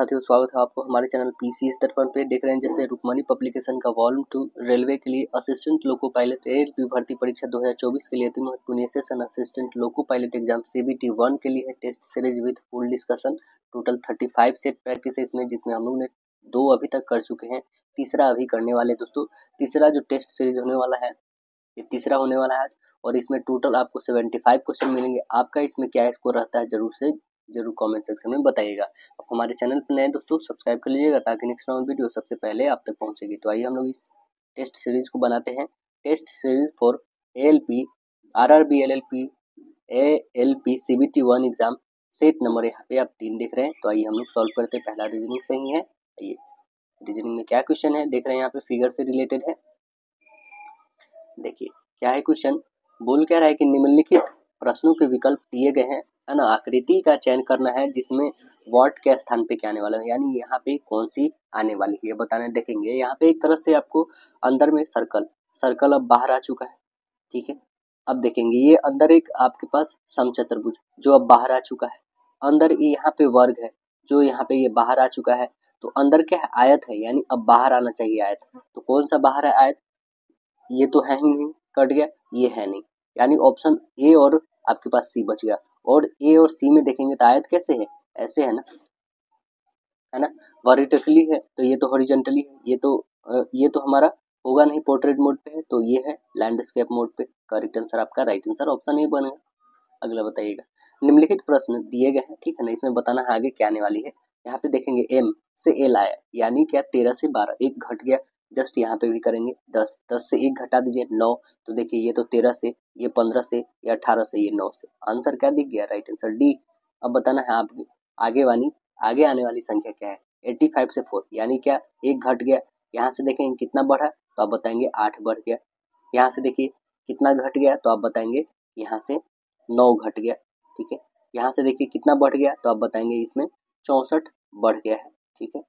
साथियों स्वागत है आपको हमारे चैनल पीसीएस दर्पण पे। देख रहे हैं जैसे रुक्मणी पब्लिकेशन का वॉल्यूम 2 रेलवे के लिए असिस्टेंट लोको पायलट रेलवे भर्ती परीक्षा 2024 के लिए अति महत्वपूर्ण session assistant loco pilot exam CBT 1 के लिए है test series with full discussion. Total 35 set practice है इसमें, जिसमें हम लोग ने 2 अभी तक कर चुके हैं, तीसरा अभी करने वाले। दोस्तों तीसरा जो टेस्ट सीरीज होने वाला है ये तीसरा होने वाला है आज, और इसमें टोटल आपको 75 क्वेश्चन मिलेंगे। आपका इसमें क्या स्कोर रहता है जरूर कमेंट सेक्शन में बताइएगा। आप हमारे चैनल पर नए दोस्तों सब्सक्राइब कर लीजिएगा ताकि नेक्स्ट नॉन वीडियो सबसे पहले आप तक पहुंचेगी। तो आइए हम लोग इस टेस्ट सीरीज को बनाते हैं। Test series for ALP RRB LLP ALP CBT 1 exam set number यहाँ पे आप 3 देख रहे हैं। तो आइए हम लोग सॉल्व करते हैं। पहला रीजनिंग से ही है। आइए रीजनिंग में क्या क्वेश्चन है देख रहे हैं, यहाँ पे फिगर से रिलेटेड है। देखिए क्या है क्वेश्चन, बोल क्या रहा है कि निम्नलिखित प्रश्नों के विकल्प दिए गए हैं, है ना। आकृति का चयन करना है जिसमें वॉट के स्थान पे क्या आने वाला है, यानी यहाँ पे कौन सी आने वाली है ये बताने देखेंगे। यहाँ पे एक तरह से आपको अंदर में सर्कल अब बाहर आ चुका है, ठीक है। अब देखेंगे ये अंदर एक आपके पास समचतुर्भुज जो अब बाहर आ चुका है, अंदर यहाँ पे वर्ग है जो यहाँ पे ये बाहर आ चुका है। तो अंदर क्या है, आयत है, यानी अब बाहर आना चाहिए आयत। तो कौन सा बाहर है आयत, ये तो है ही नहीं, कट गया, ये है नहीं, यानी ऑप्शन ए और आपके पास सी बच गया। और ए और सी में देखेंगे तो आयत कैसे है, ऐसे है ना, है ना, वर्टिकली है। तो ये तो हॉरिजॉन्टली है, ये तो हमारा होगा नहीं, पोर्ट्रेट मोड पे है। तो ये है लैंडस्केप मोड पे। करेक्ट आंसर आपका राइट आंसर ऑप्शन ए बनेगा। अगला बताइएगा, निम्नलिखित प्रश्न दिए गए हैं, ठीक है ना, इसमें बताना है आगे क्या आने वाली है। यहाँ पे देखेंगे M से L आया, यानी क्या 13 से 12, एक घट गया। जस्ट यहाँ पे भी करेंगे 10 से 1 घटा दीजिए 9। तो देखिए ये तो 13 से, ये 15 से, ये 18 से, ये 9 से। आंसर क्या दिख गया, राइट आंसर D। अब बताना है आपके आगे आने वाली संख्या क्या है, 85 से 4, यानी क्या एक घट गया। यहाँ से देखेंगे कितना बढ़ा तो आप बताएंगे 8 बढ़ गया। यहाँ से देखिए कितना घट गया तो आप बताएंगे यहाँ से 9 घट गया, ठीक है। यहाँ से देखिए कितना बढ़ गया तो आप बताएंगे इसमें 64 बढ़ गया है, ठीक है।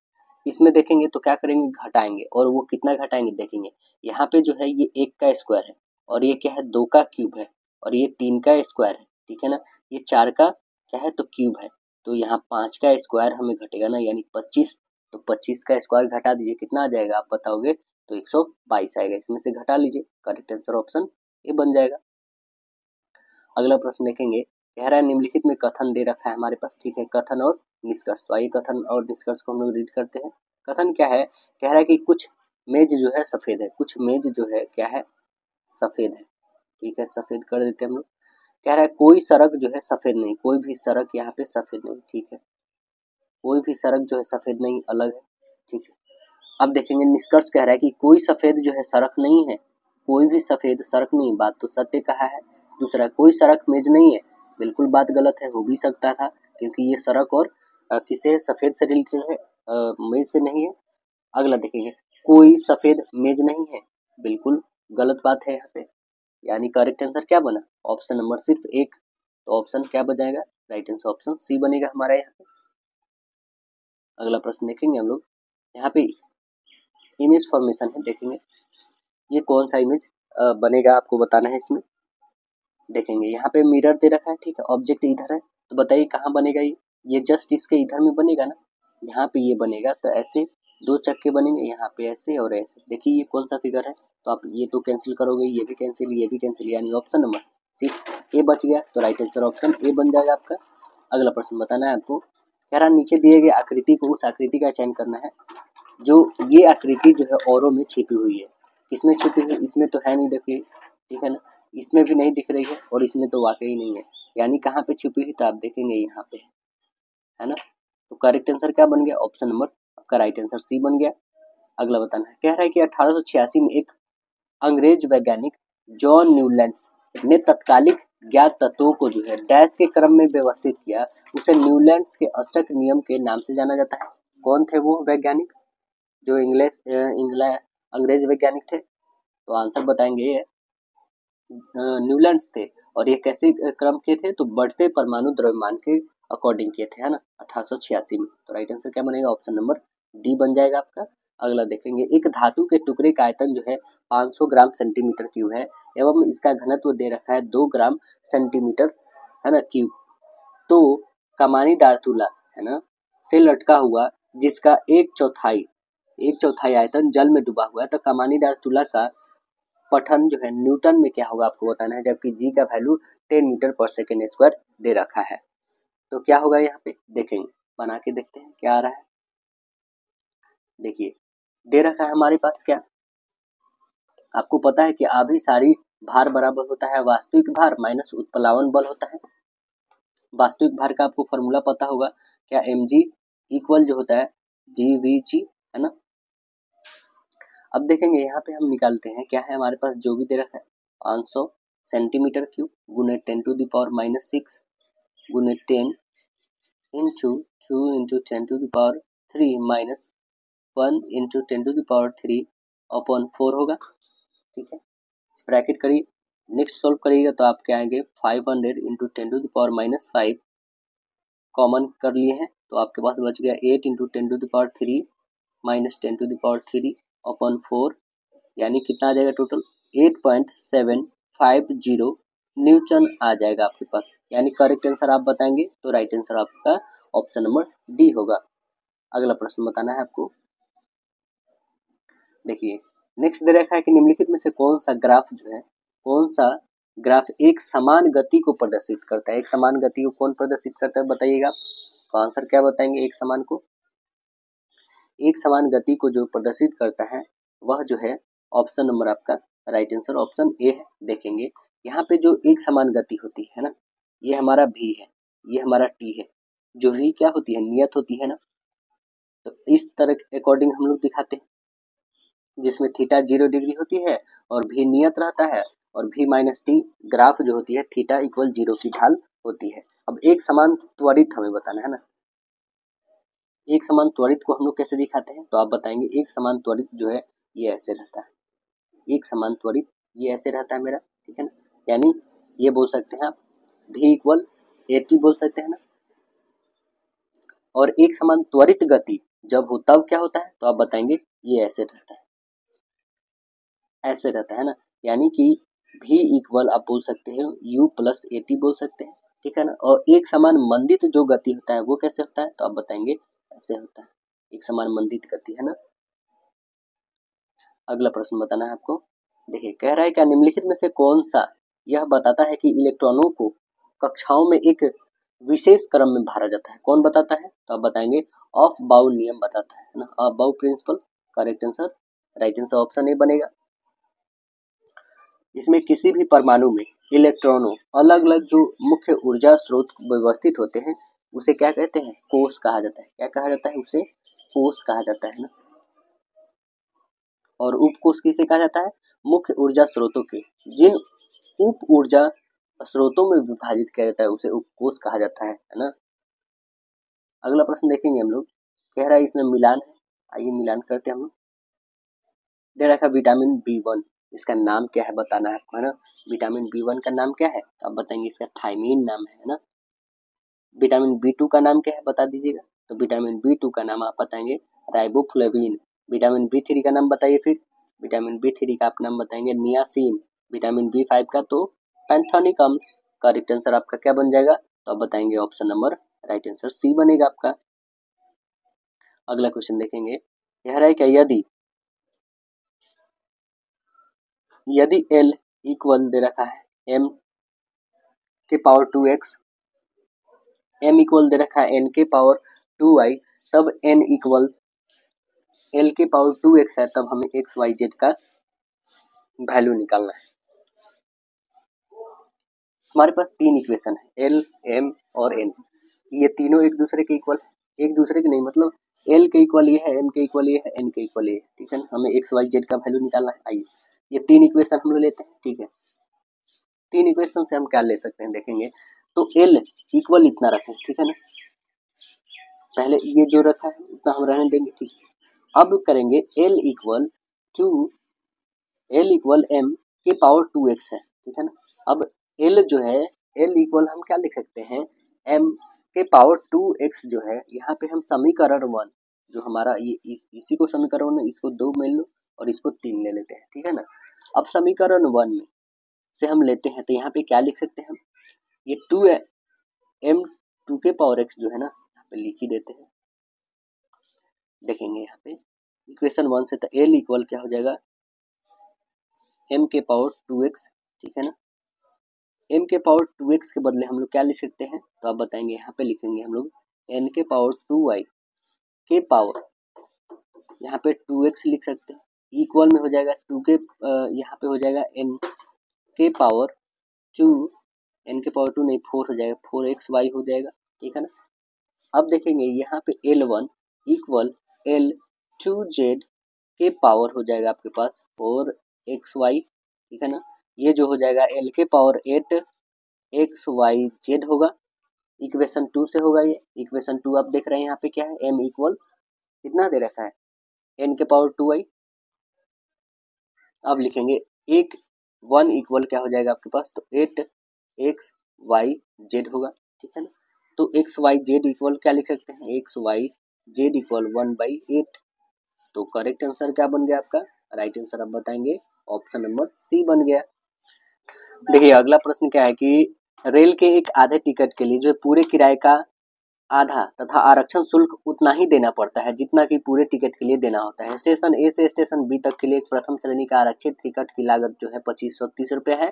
इसमें देखेंगे तो क्या करेंगे, घटाएंगे, और वो कितना घटाएंगे देखेंगे। यहाँ पे जो है ये 1 का स्क्वायर है, और ये क्या है 2 का क्यूब है, और ये 3 का स्क्वायर है, ठीक है ना। ये 4 का क्या है तो क्यूब है, तो यहाँ 5 का स्क्वायर हमें घटेगा ना, यानी 25। तो 25 का स्क्वायर घटा दीजिए, कितना आ जाएगा आप बताओगे तो 122 आएगा। इसमें से घटा लीजिए, करेक्ट आंसर ऑप्शन ये बन जाएगा। अगला प्रश्न देखेंगे, कह रहा है निम्नलिखित में कथन दे रखा है हमारे पास, ठीक है, कथन और निष्कर्ष। तो आइए कथन और निष्कर्ष को हम लोग रीड करते हैं। कथन क्या है, कह रहा है कि कुछ मेज जो है सफेद है, कुछ मेज जो है क्या है सफेद है, ठीक है, सफेद कर देते हम लोग। कह रहा है कोई सड़क जो है सफेद नहीं, कोई भी सड़क यहाँ पे सफेद नहीं, ठीक है, कोई भी सड़क जो है सफेद नहीं, अलग है, ठीक है। अब देखेंगे निष्कर्ष, कह रहा है कि कोई सफेद जो है सड़क नहीं है, कोई भी सफेद सड़क नहीं, बात तो सत्य कहा है। दूसरा, कोई सड़क मेज नहीं है, बिल्कुल बात गलत है, हो भी सकता था क्योंकि ये सड़क और किसे सफेद से रिलेटेड है, मेज से नहीं है। अगला देखेंगे, कोई सफेद मेज नहीं है, बिल्कुल गलत बात है यहाँ पे, यानी करेक्ट आंसर क्या बना, ऑप्शन नंबर सिर्फ 1। तो ऑप्शन क्या बन जाएगा, राइट आंसर ऑप्शन सी बनेगा हमारा यहाँ पे। अगला प्रश्न देखेंगे हम लोग, यहाँ पे इमेज फॉर्मेशन है, देखेंगे ये कौन सा इमेज बनेगा आपको बताना है। इसमें देखेंगे यहाँ पे मिरर दे रखा है, ठीक है, ऑब्जेक्ट इधर है, तो बताइए कहाँ बनेगा ये जस्ट इसके इधर में बनेगा ना, यहाँ पे ये बनेगा। तो ऐसे 2 चक्के बनेंगे, यहाँ पे ऐसे और ऐसे। देखिए ये कौन सा फिगर है, तो आप ये तो कैंसिल करोगे, ये भी कैंसिल, ये भी कैंसिल, यानी ऑप्शन नंबर सिर्फ ए बच गया। तो राइट आंसर ऑप्शन ए बन जाएगा आपका। अगला प्रश्न बताना है आपको, कह रहा नीचे दिए गए आकृति को उस आकृति का चयन करना है जो ये आकृति जो है औरों में छिपी हुई है। किसमें छिपी हुई, इसमें तो है नहीं, देखिए, ठीक है ना, इसमें भी नहीं दिख रही है, और इसमें तो वाकई नहीं है, यानी कहाँ पे छिपी हुई, तो आप देखेंगे यहाँ पे, है ना। तो करेक्ट आंसर क्या बन गया, ऑप्शन नंबर आपका राइट आंसर सी बन गया। अगला बताना है, कह रहा है कि 1886 में एक अंग्रेज वैज्ञानिक जॉन न्यूलैंड्स ने तत्कालिक ज्ञात तत्वों को जो है डैश के क्रम में व्यवस्थित किया, उसे न्यूलैंड्स के अष्टक नियम के नाम से जाना जाता है। कौन थे वो वैज्ञानिक जो अंग्रेज वैज्ञानिक थे, तो आंसर बताएंगे ये न्यूलैंड्स थे। और ये कैसे क्रम के थे, तो बढ़ते परमाणु द्रव्यमान के अकॉर्डिंग किए थे, है ना, 1886 में। तो राइट आंसर क्या बनेगा, ऑप्शन नंबर डी बन जाएगा आपका। अगला देखेंगे, एक धातु के टुकड़े का आयतन जो है 500 ग्राम सेंटीमीटर क्यूब है एवं इसका घनत्व दे रखा है 2 ग्राम सेंटीमीटर, है ना, क्यूब। तो कमानीदार तुला, है ना, से लटका हुआ जिसका एक चौथाई आयतन जल में डूबा हुआ है। तो कमानीदार तुला का पठन जो है न्यूटन में क्या होगा आपको बताना है, जबकि जी का वैल्यू 10 मीटर/s² दे रखा है। तो क्या होगा यहाँ पे देखेंगे, बना के देखते हैं क्या आ रहा है। देखिए दे रखा है हमारे पास क्या, आपको पता है कि आधी सारी भार बराबर होता है वास्तविक भार माइनस उत्प्लावन बल होता है। वास्तविक भार का आपको फॉर्मूला पता होगा क्या, mg इक्वल जो होता है GVG, है ना। अब देखेंगे यहाँ पे हम निकालते हैं क्या है हमारे पास, जो भी दे रखा है 500 cm³ गुने 10⁻⁻6 गुने 10 इंटू 2 × 10³ माइनस 1 × 10³ अपॉन 4 होगा। ठीक है, इस ब्रैकेट करिए, नेक्स्ट सॉल्व करिएगा तो आपके आएंगे 500 × 10⁻⁵ कॉमन कर लिए हैं तो आपके पास बच गया 8 × 10³ माइनस 10³ अपॉन 4, यानी कितना आ जाएगा टोटल 8.750 न्यूटन आ जाएगा आपके पास। यानी करेक्ट आंसर आप बताएंगे तो राइट आंसर आपका ऑप्शन नंबर डी होगा। अगला प्रश्न बताना है आपको, देखिए नेक्स्ट दे रखा है कि निम्नलिखित में से कौन सा ग्राफ एक समान गति को प्रदर्शित करता है। एक समान गति को कौन प्रदर्शित करता है बताइएगा, तो आंसर क्या बताएंगे, एक समान गति को जो प्रदर्शित करता है वह जो है ऑप्शन नंबर आपका राइट आंसर ऑप्शन ए है। देखेंगे यहाँ पे जो एक समान गति होती है ना, ये हमारा v है, ये हमारा t है, जो ही क्या होती है नियत होती है ना। तो इस तरह के अकॉर्डिंग हम लोग दिखाते हैं जिसमें θ 0° होती है और भी नियत रहता है और भी माइनस टी ग्राफ जो होती है θ = 0 की ढाल होती है। अब एक समान त्वरित हमें बताना है ना, एक समान त्वरित को हम लोग कैसे दिखाते हैं तो आप बताएंगे एक समान त्वरित जो है ये ऐसे रहता है, एक समान त्वरित ये ऐसे रहता है मेरा, ठीक है ना। यानी ये बोल सकते हैं आप v = at बोल सकते हैं ना। और एक समान त्वरित गति जब हो तब क्या होता है तो आप बताएंगे ये ऐसे रहता है, ऐसे रहता है ना। यानी कि v = आप बोल सकते हैं u + at बोल सकते हैं, ठीक है ना। और एक समान मंदित जो गति होता है वो कैसे होता है तो आप बताएंगे ऐसे होता है, एक समान मंदित गति, है ना। अगला प्रश्न बताना है आपको, देखिए कह रहा है क्या निम्नलिखित में से कौन सा यह बताता है कि इलेक्ट्रॉनों को कक्षाओं में एक विशेष क्रम में भरा जाता है। कौन बताता है तो आप बताएंगे ऑफ बाउ नियम बताता है ना, ऑफ बाउ principle. Correct answer right answer option A बनेगा। इसमें किसी भी परमाणु में इलेक्ट्रॉनों अलग अलग जो मुख्य ऊर्जा स्रोत व्यवस्थित होते हैं उसे क्या कहते हैं, कोष कहा जाता है। क्या कहा जाता है, उसे कोष कहा जाता है ना। और उपकोष किसे कहा जाता है, मुख्य ऊर्जा स्रोतों के जिन उप ऊर्जा स्रोतों में विभाजित किया जाता है उसे उपकोष कहा जाता है ना। अगला प्रश्न देखेंगे हम लोग, कह रहा है इसमें मिलान है, आइए मिलान करते हैं हम लोग। दे रखा विटामिन B1 इसका नाम क्या है बताना है आपको, है ना। विटामिन B1 का नाम क्या है तो आप बताएंगे इसका थायमीन नाम है ना। विटामिन B2 का नाम क्या है बता दीजिएगा तो विटामिन B2 का नाम आप बताएंगे राइबोफ्लेविन। विटामिन B3 का नाम बताइए, फिर विटामिन B3 का आप नाम बताएंगे नियासिन। विटामिन B5 का तो पैंथोनिकम। करेक्ट आंसर आपका क्या बन जाएगा तो आप बताएंगे option number right answer C बनेगा आपका। अगला क्वेश्चन देखेंगे, यह रहा है क्या यदि L = दे रखा है m⁴x, m = दे रखा है n⁴y, तब n = L⁴x है, तब हमें xyz का वैल्यू निकालना है। हमारे पास 3 इक्वेशन है L, M और N, ये तीनों एक दूसरे के इक्वल, एक दूसरे के नहीं मतलब L के इक्वल ये है, m के इक्वल ये है, n के इक्वल ये है, ठीक है ना। हमें xyz का वैल्यू निकालना है। आइए ये 3 इक्वेशन हम लोग लेते हैं, ठीक है। 3 इक्वेशन से हम क्या ले सकते हैं देखेंगे, तो L = इतना रखें, ठीक है ना। पहले ये जो रखा है उतना हम रहने देंगे, ठीक है। अब करेंगे L = m⁴x है, ठीक है ना। अब L जो है L = हम क्या लिख सकते हैं m⁴x जो है, यहाँ पे हम समीकरण 1 जो हमारा ये इसी को समीकरण 1, इसको 2 मिल लो और इसको 3 ले लेते हैं, ठीक है ना। अब समीकरण 1 में से हम लेते हैं तो यहाँ पे क्या लिख सकते हैं हम, ये 2 m⁴x जो है ना, यहाँ पे लिख ही देते हैं। देखेंगे यहाँ पे इक्वेशन 1 से, तो एल इक्वल क्या हो जाएगा एम के पावर 2x, ठीक है ना। एम के पावर 2x के बदले हम लोग क्या लिख सकते हैं, तो आप बताएंगे यहाँ पे लिखेंगे हम लोग एन के पावर 2y के पावर यहाँ पे 2x लिख सकते हैं, इक्वल में हो जाएगा 2 के यहाँ पे हो जाएगा एन के पावर 2, एन के पावर 2 नहीं 4 हो जाएगा, 4xy हो जाएगा, ठीक है ना। अब देखेंगे यहाँ पे L1 इक्वल L2z के पावर हो जाएगा आपके पास 4xy, ठीक है ना। ये जो हो जाएगा एल के पावर 8xyz होगा, इक्वेशन 2 से होगा ये। इक्वेशन 2 आप देख रहे हैं यहाँ पे क्या है, एम इक्वल कितना दे रखा है एन के पावर 2y। अब लिखेंगे 1 इक्वल क्या हो जाएगा आपके पास, तो 8xyz होगा, ठीक है ना। तो xyz इक्वल क्या लिख सकते हैं, xyz इक्वल 1/8। तो करेक्ट आंसर क्या बन गया आपका, राइट आंसर आप बताएंगे ऑप्शन नंबर सी बन गया। देखिए अगला प्रश्न क्या है कि रेल के एक आधे टिकट के लिए जो पूरे किराए का आधा तथा आरक्षण शुल्क उतना ही देना पड़ता है जितना कि पूरे टिकट के लिए देना होता है। स्टेशन ए से स्टेशन बी तक के लिए प्रथम श्रेणी का आरक्षित टिकट की लागत जो है 2530 रुपये है।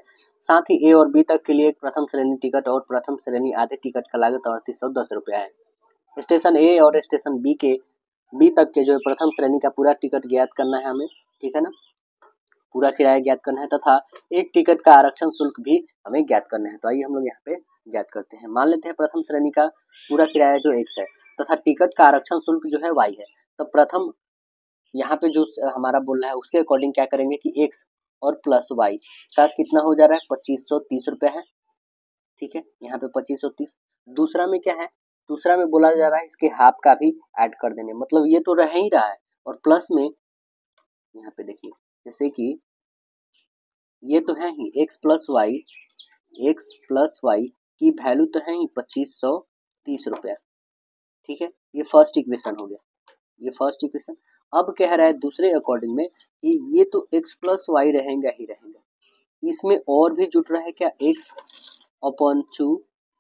साथ ही ए और बी तक के लिए प्रथम श्रेणी टिकट और प्रथम श्रेणी आधे टिकट का लागत 3810 रुपये है। स्टेशन ए और स्टेशन बी तक के जो है प्रथम श्रेणी का पूरा टिकट ज्ञात करना है हमें, ठीक है ना, पूरा किराया ज्ञात करना है तथा एक टिकट का आरक्षण शुल्क भी हमें ज्ञात करना है। तो आइए हम लोग यहाँ पे ज्ञात करते हैं। मान लेते हैं प्रथम श्रेणी का पूरा किराया जो x है तथा टिकट का आरक्षण शुल्क जो है y है। तो प्रथम यहाँ पे जो हमारा बोलना है उसके अकॉर्डिंग क्या करेंगे कि x और प्लस y का कितना हो जा रहा है 2530 रुपये है, ठीक है यहाँ पे 2530। दूसरा में क्या है, दूसरा में बोला जा रहा है इसके हाफ का भी ऐड कर देने, मतलब ये तो रह ही रहा है। और प्लस में यहाँ पे देखिए जैसे कि ये तो है ही x प्लस वाई की वैल्यू तो है ही 2530 रुपया, ठीक है। ये फर्स्ट इक्वेशन हो गया, ये फर्स्ट इक्वेशन। अब कह रहा है दूसरे अकॉर्डिंग में कि ये तो x प्लस वाई रहेगा ही रहेगा, इसमें और भी जुट रहा है क्या x अपॉन 2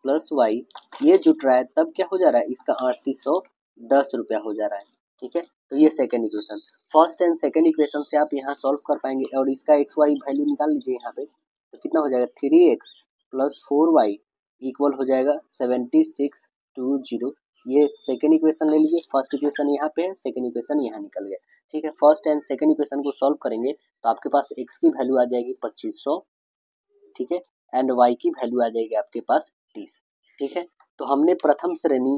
प्लस वाई, ये जुट रहा है तब क्या हो जा रहा है इसका 3810 रुपया हो जा रहा है, ठीक है। तो ये second equation, first and second equation से आप यहाँ सॉल्व कर पाएंगे और इसका xy वैल्यू निकाल लीजिए यहाँ पे। तो कितना हो जाएगा 3x प्लस 4y इक्वल हो जाएगा 7620। ये सेकंड इक्वेशन ले लीजिए, फर्स्ट इक्वेशन यहाँ पे है, सेकंड इक्वेशन यहाँ निकल गया, ठीक है। फर्स्ट एंड सेकंड इक्वेशन को सॉल्व करेंगे तो आपके पास x की वैल्यू आ जाएगी 2500, ठीक है, एंड y की वैल्यू आ जाएगी आपके पास 30, ठीक है। तो हमने प्रथम श्रेणी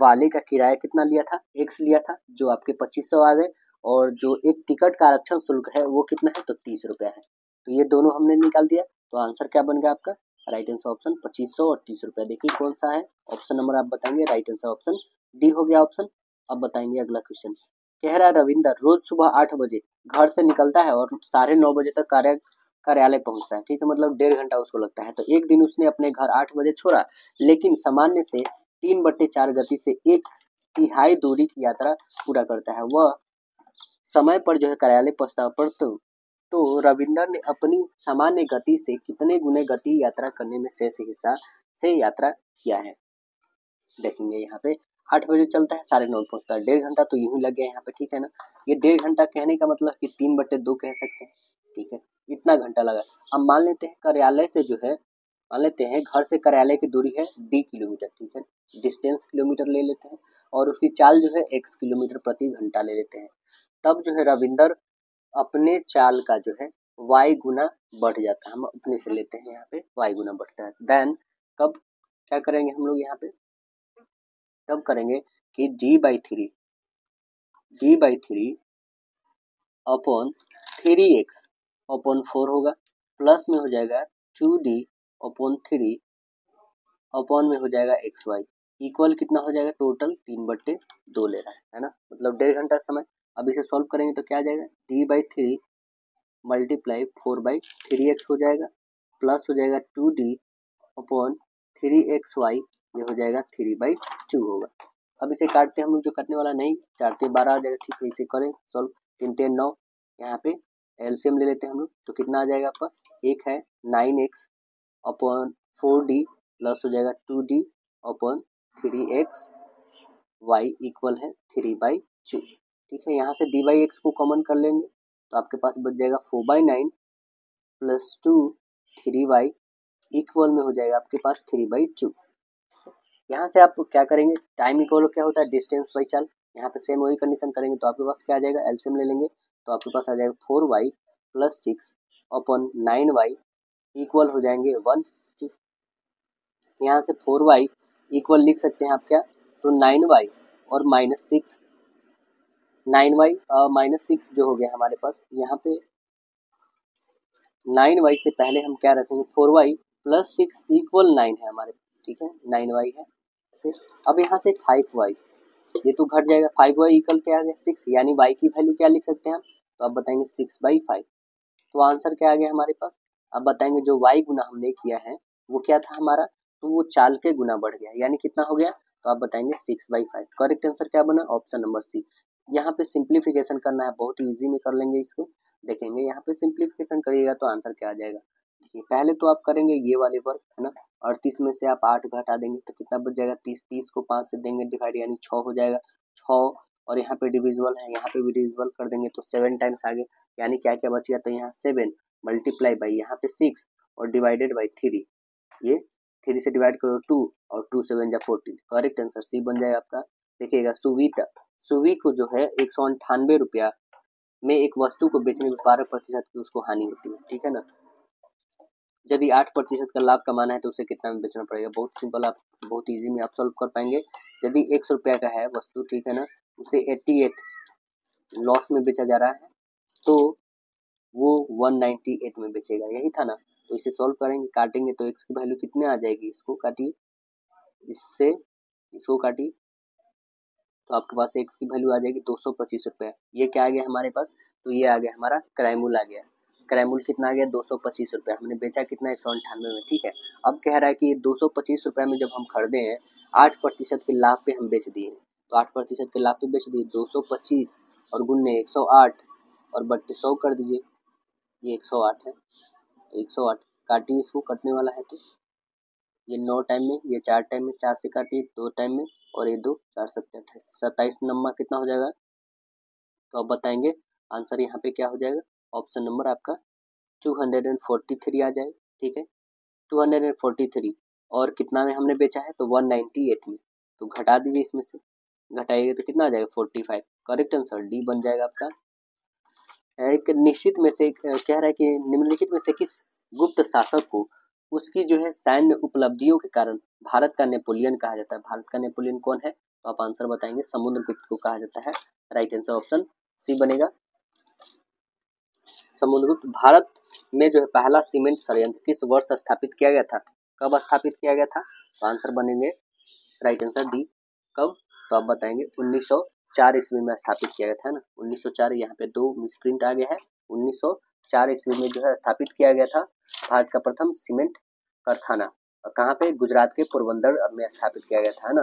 वाले का किराया कितना लिया था, x लिया था, जो आपके 2500 आ गए, और जो एक टिकट का आरक्षण शुल्क है वो कितना है तो 30 रुपया है। तो ये दोनों हमने निकाल दिया, तो आंसर क्या बन गया आपका, राइट आंसर ऑप्शन 2500 और 30 रुपया। देखिए कौन सा है ऑप्शन नंबर आप बताएंगे, राइट आंसर ऑप्शन डी हो गया ऑप्शन। अब बताएंगे अगला क्वेश्चन, कह रहा है रविंदर रोज सुबह 8 बजे घर से निकलता है और 9:30 बजे तक कार्यालय पहुंचता है, ठीक है, मतलब 1.5 घंटा उसको लगता है। तो एक दिन उसने अपने घर 8 बजे छोड़ा, लेकिन सामान्य से 3/4 गति से 1/3 दूरी की यात्रा पूरा करता है, वह समय पर जो है कार्यालय पहुंचता है। तो रविंदर ने अपनी सामान्य गति से कितने गुने गति यात्रा करने में शेष हिस्सा से यात्रा किया है। देखेंगे यहाँ पे 8 बजे चलता है, 9:30 पहुंचता है, 1.5 घंटा तो यूं ही लग गया यहाँ पे, ठीक है ना। ये 1.5 घंटा कहने का मतलब कि 3/2 कह सकते हैं, ठीक है, इतना घंटा लगा। अब मान लेते हैं कार्यालय से जो है, मान लेते हैं घर से कार्यालय की दूरी है d किलोमीटर, ठीक है, डिस्टेंस किलोमीटर ले लेते हैं, और उसकी चाल जो है x किलोमीटर प्रति घंटा ले लेते हैं। तब जो है रविंदर अपने चाल का जो है y गुना बढ़ जाता है, हम अपने से लेते हैं यहाँ पे y गुना बढ़ता है। देन कब क्या करेंगे हम लोग यहाँ पे, तब करेंगे कि d/3 अपॉन 3x अपॉन 4 होगा, प्लस में हो जाएगा 2d अपॉन 3 अपॉन में हो जाएगा xy इक्वल कितना हो जाएगा टोटल 3/2 ले रहा है ना, मतलब 1.5 घंटा समय। अब इसे सॉल्व करेंगे तो क्या आ जाएगा, d/3 मल्टीप्लाई 4/3x हो जाएगा, प्लस हो जाएगा 2d अपॉन 3xy, ये हो जाएगा 3/2 होगा। अब इसे काटते हम लोग, जो कटने वाला नहीं, 4 × 12 आ जाएगा, ठीक है, इसे करें सॉल्व, 3×10 9, यहाँ पे एलसीएम ले लेते हैं हम लोग। तो कितना आ जाएगा आपके पास, एक है 9x अपॉन 4d प्लस हो जाएगा 2d अपॉन 3xy इक्वल है 3/2। ठीक है, यहाँ से डी बाई एक्स को कॉमन कर लेंगे तो आपके पास बच जाएगा 4/9 प्लस 2 3y इक्वल में हो जाएगा आपके पास 3/2। यहाँ से आप क्या करेंगे, टाइम इक्वल क्या होता है डिस्टेंस बाई चाल, यहाँ पे सेम वही कंडीशन करेंगे तो आपके पास क्या आ जाएगा एलसीएम ले लेंगे तो आपके पास आ जाएगा 4y प्लस 6/9y इक्वल हो जाएंगे 1। ठीक, यहाँ से 4y इक्वल लिख सकते हैं आप क्या, तो 9y और -6 9y -6 जो हो गया हमारे पास, यहाँ पे 9y से पहले हम क्या रखेंगे 4y प्लस 6 इक्वल 9 है हमारे पास। ठीक है 9y है, फिर अब यहाँ से 5y ये तो घट जाएगा, 5y इक्वल क्या आ गया 6, यानी y की वैल्यू क्या लिख सकते हैं हम, तो आप बताएंगे 6/5। तो आंसर क्या आ गया हमारे पास, अब बताएंगे जो y गुना हमने किया है वो क्या था हमारा, तो वो चाल के गुना बढ़ गया, यानी कितना हो गया, तो आप बताएंगे 6/5। करेक्ट आंसर क्या बना, ऑप्शन नंबर सी। यहाँ पे सिंप्लीफिकेशन करना है, बहुत ही ईजी में कर लेंगे इसको, देखेंगे यहाँ पे सिंप्लीफिकेशन करिएगा तो आंसर क्या आ जाएगा। देखिए पहले तो आप करेंगे ये वाले वर्क है ना, 38 में से आप 8 घटा देंगे तो कितना बच जाएगा 30, 30 को 5 से देंगे डिवाइड यानी 6 हो जाएगा, 6 और यहाँ पे डिविजल है, यहाँ पे भी डिविजल कर देंगे तो 7 टाइम्स आगे, यानी क्या क्या बच गया, तो यहाँ 7 मल्टीप्लाई बाई यहाँ पे 6 और डिवाइडेड बाई 3, ये 3 से डिवाइड करो 2 और 2 7 या 14। करेक्ट आंसर सी बन जाएगा आपका। देखिएगा सुविधा, सुवी को जो है 198 रुपया में एक वस्तु को बेचने में 12% की उसको हानि होती है। ठीक है ना, यदि 8% का लाभ कमाना है तो उसे कितना में बेचना पड़ेगा, बहुत सिंपल, आप बहुत इजी में आप सॉल्व कर पाएंगे। यदि 100 रुपया का है वस्तु, ठीक है ना, उसे 88 लॉस में बेचा जा रहा है तो वो 198 में बेचेगा, यही था ना, तो इसे सॉल्व करेंगे, काटेंगे तो एक्स की वैल्यू कितने आ जाएगी, इसको काटिए इससे, इसको काटिए तो आपके पास x की वैल्यू आ जाएगी 225 रुपये। ये क्या आ गया हमारे पास, तो ये आ गया हमारा क्रैमूल आ गया, क्रैमूल कितना आ गया 225 रुपये, हमने बेचा कितना 198 में। ठीक है, अब कह रहा है कि ये 225 रुपये में जब हम खरीदे हैं 8% के लाभ पे हम बेच दिए, तो 8% के लाभ पे बेच दिए 225 और गुन्ने 108 और बट्टे 100 कर दीजिए, ये 108 है, 108 काटिए, इसको कटने वाला है तो ये 9 टाइम में, ये 4 टाइम में, 4 से काटिए 2 टाइम में और ये 2 4 7 28 27 नंबर कितना हो जाएगा, तो आप बताएंगे आंसर यहाँ पे क्या हो जाएगा, ऑप्शन नंबर आपका 243 आ जाएगा। ठीक है 243 और कितना में हमने बेचा है, तो 198 में, तो घटा दीजिए इसमें से, घटाइएगा तो कितना आ जाएगा 45। करेक्ट आंसर डी बन जाएगा आपका। एक निश्चित में से कह रहा है कि निम्नलिखित में से किस गुप्त शासक को उसकी जो है सैन्य उपलब्धियों के कारण भारत का नेपोलियन कहा जाता है, भारत का नेपोलियन कौन है, तो आप आंसर बताएंगे समुद्रगुप्त को कहा जाता है। राइट आंसर ऑप्शन सी बनेगा, समुद्रगुप्त। भारत में जो है पहला सीमेंट संयंत्र किस वर्ष स्थापित किया गया था, कब स्थापित किया गया था, तो आंसर बनेंगे राइट आंसर डी, कब, तो आप बताएंगे 1904 ईस्वी में स्थापित किया गया था ना, 1904, यहाँ पे 2 मिसप्रिंट आ गया है, 1904 ईस्वी में जो है स्थापित किया गया था भारत का प्रथम सीमेंट कारखाना, कहाँ पे, गुजरात के पोरबंदर में स्थापित किया गया था ना।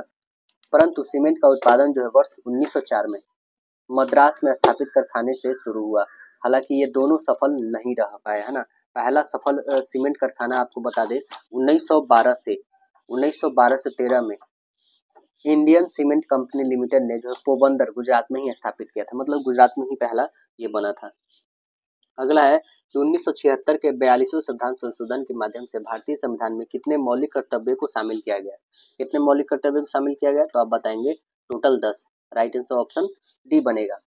परंतु सीमेंट का उत्पादन जो है वर्ष 1904 में मद्रास में स्थापित कारखाने से शुरू हुआ, हालांकि ये दोनों सफल नहीं रह पाया है ना। पहला सफल सीमेंट कारखाना आपको बता दें 1912 से 13 में इंडियन सीमेंट कंपनी लिमिटेड ने जो है पोरबंदर गुजरात में ही स्थापित किया था, मतलब गुजरात में ही पहला ये बना था। अगला है कि 1976 के 42वें संविधान संशोधन के माध्यम से भारतीय संविधान में कितने मौलिक कर्तव्य को शामिल किया गया, कितने मौलिक कर्तव्य को शामिल किया गया, तो आप बताएंगे total 10। Right answer option D बनेगा।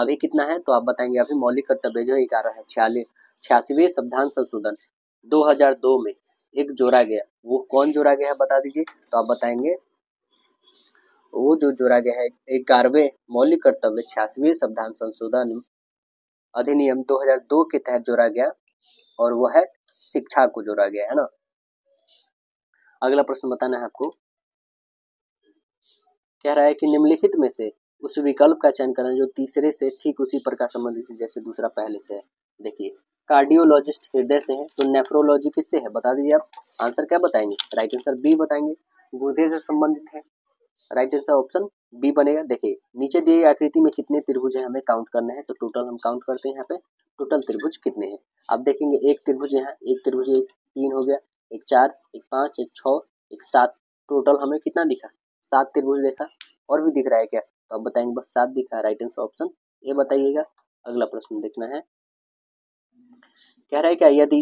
अभी कितना है, तो आप बताएंगे अभी मौलिक कर्तव्य जो 11 है। 86वें संविधान संशोधन 2002 में एक जोड़ा गया, वो कौन जोड़ा गया है बता दीजिए, तो आप बताएंगे वो जो जोड़ा गया है 11वें मौलिक कर्तव्य 86वें संविधान संशोधन अधिनियम 2002 के तहत जोड़ा गया और वो है शिक्षा को जोड़ा गया है ना। अगला प्रश्न बताना है आपको, कह रहा है कि निम्नलिखित में से उस विकल्प का चयन करना जो तीसरे से ठीक उसी प्रकार संबंधित है जैसे दूसरा पहले से है। देखिए कार्डियोलॉजिस्ट हृदय से है, तो नेफ्रोलॉजी किससे है बता दीजिए आप, आंसर क्या बताएंगे, राइट आंसर बी बताएंगे, गुर्दे से संबंधित है। राइट आंसर ऑप्शन बी बनेगा। देखिए नीचे दिए गई आकृति में कितने त्रिभुज है हमें काउंट करना है, तो टोटल हम काउंट करते हैं, यहाँ पे टोटल त्रिभुज कितने हैं आप देखेंगे, एक त्रिभुज यहाँ, एक त्रिभुज, एक 3 हो गया, एक 4, एक 5, एक 6, एक 7, टोटल हमें कितना दिखा, 7 त्रिभुज देखा। और भी दिख रहा है क्या, तो आप बताएंगे बस 7 दिखा है, राइट आंसर ऑप्शन ए बताइएगा। अगला प्रश्न देखना है, कह रहा है क्या यदि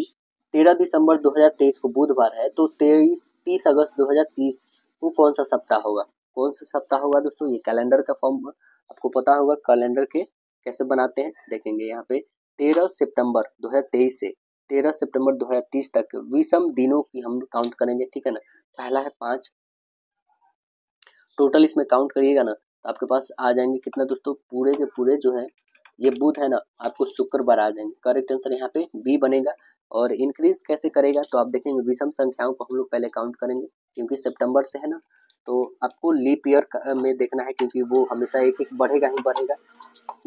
13 दिसंबर 2023 को बुधवार है तो 30 अगस्त 2030 को कौन सा सप्ताह होगा? कौन सा सप्ताह होगा दोस्तों? ये कैलेंडर का फॉर्म आपको पता होगा, कैलेंडर के कैसे बनाते हैं देखेंगे। यहाँ पे 13 सितंबर 2023 से 13 सितंबर 2030 तक विषम दिनों की हम काउंट करेंगे, ठीक है ना। पहला है 5, टोटल इसमें काउंट करिएगा ना तो आपके पास आ जाएंगे कितना दोस्तों, पूरे के पूरे जो है ये बुध है ना, आपको शुक्रवार आ जाएंगे। करेक्ट आंसर यहाँ पे बी बनेगा। और इंक्रीज कैसे करेगा तो आप देखेंगे विषम संख्याओं को हम लोग पहले काउंट करेंगे क्योंकि सितंबर से है ना, तो आपको लीप ईयर में देखना है क्योंकि वो हमेशा एक एक बढ़ेगा ही बढ़ेगा,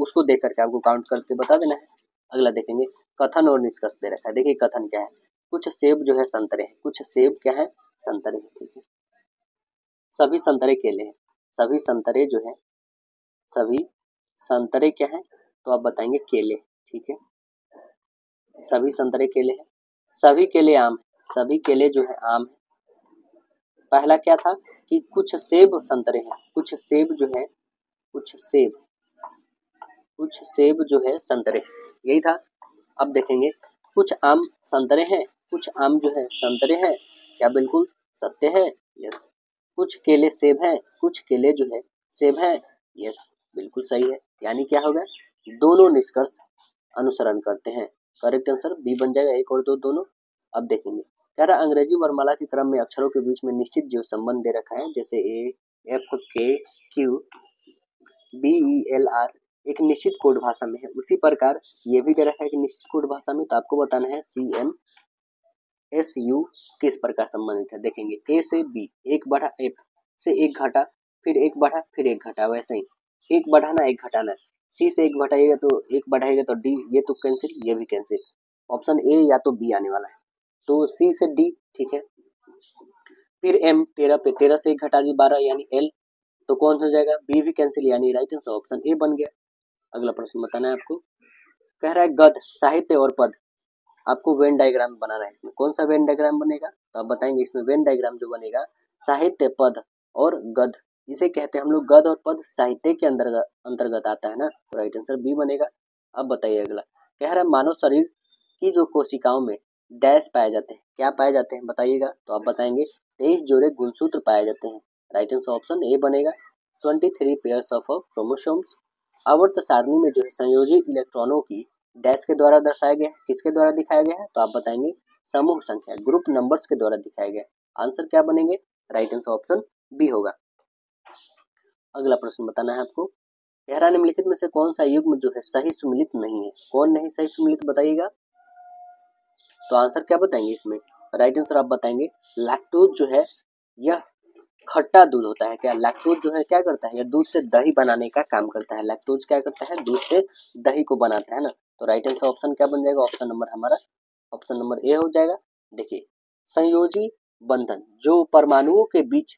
उसको देख करके आपको काउंट करके बता देना है। अगला देखेंगे कथन और निष्कर्ष दे रखा है। देखिए कथन क्या है, कुछ सेब जो है संतरे हैं, कुछ सेब क्या है संतरे, ठीक है, सभी संतरे केले हैं, सभी संतरे जो है, सभी संतरे क्या है तो आप बताएंगे केले, ठीक है, सभी संतरे केले हैं, सभी केले आम है, सभी केले जो है आम है। पहला क्या था कि कुछ सेब संतरे हैं, कुछ सेब जो है, कुछ सेब जो है संतरे, यही था। अब देखेंगे कुछ आम संतरे हैं, कुछ आम जो है संतरे हैं, क्या बिल्कुल सत्य है? यस। कुछ केले सेब हैं, कुछ केले जो है सेब हैं, यस बिल्कुल सही है। यानी क्या होगा, दोनों निष्कर्ष अनुसरण करते हैं। करेक्ट आंसर बी बन जाएगा, एक और दो दोनों। अब देखेंगे कह रहा अंग्रेजी वर्णमाला के क्रम में अक्षरों के बीच में निश्चित जो संबंध दे रखा है जैसे ए एफ के Q B E L R एक निश्चित कोड भाषा में है, उसी प्रकार ये भी दे रखा है कि निश्चित कोड भाषा में, तो आपको बताना है सी एम एस यू किस प्रकार संबंधित है। देखेंगे ए से बी, एक बढ़ा, एफ से एक घटा, फिर एक बढ़ा, फिर एक घटा, वैसे ही एक बढ़ाना एक घटाना। सी से एक घटाइएगा तो एक बढ़ाएगा तो डी, ये तो कैंसिल, ये भी कैंसिल, ऑप्शन ए या तो बी आने वाला है, तो सी से डी, ठीक है। फिर एम 13 से एक घटा दी 12 यानी एल, तो कौन हो जाएगा, बी भी कैंसिल, यानी राइट आंसर ऑप्शन ए बन गया। अगला प्रश्न बताना है आपको, कह रहा है गद्य साहित्य और पद, आपको वेन डायग्राम बनाना है, इसमें कौन सा वेन डायग्राम बनेगा तो आप बताएंगे इसमें वेन डायग्राम जो बनेगा साहित्य पद और गद्य, इसे कहते हैं हम लोग, गद्य और पद साहित्य के अंतर्गत आता है ना, तो राइट आंसर बी बनेगा। अब बताइए अगला, कह रहा है मानव शरीर की जो कोशिकाओं में डैश पाए जाते हैं, क्या पाए जाते हैं बताइएगा, तो आप बताएंगे 23 जोड़े गुणसूत्र पाए जाते हैं, राइट आंसर ऑप्शन ए बनेगा। 23 पेयर्स ऑफ क्रोमोसोम्स, आवर्त सारणी में जो है संयोजी इलेक्ट्रॉनों की डैश के द्वारा दर्शाया गया है, किसके द्वारा दिखाया गया है तो आप बताएंगे समूह संख्या ग्रुप नंबर्स के द्वारा दिखाया गया। आंसर क्या बनेंगे, राइट आंसर ऑप्शन बी होगा। अगला प्रश्न बताना है आपको, कह रहा निम्नलिखित में से कौन सा युग्म जो है सही सुमिलित नहीं है, कौन नहीं सही सुमिलित बताइएगा, तो आंसर क्या बताएंगे इसमें, राइट आंसर आप बताएंगे लैक्टोज जो है यह खट्टा दूध होता है, क्या लैक्टोज जो है क्या करता है, यह दूध से दही बनाने का काम करता है, लैक्टोज क्या करता है दूध से दही को बनाता है ना, तो राइट आंसर ऑप्शन क्या बन जाएगा, ऑप्शन नंबर हमारा ऑप्शन नंबर ए हो जाएगा। देखिए संयोजी बंधन जो परमाणुओं के बीच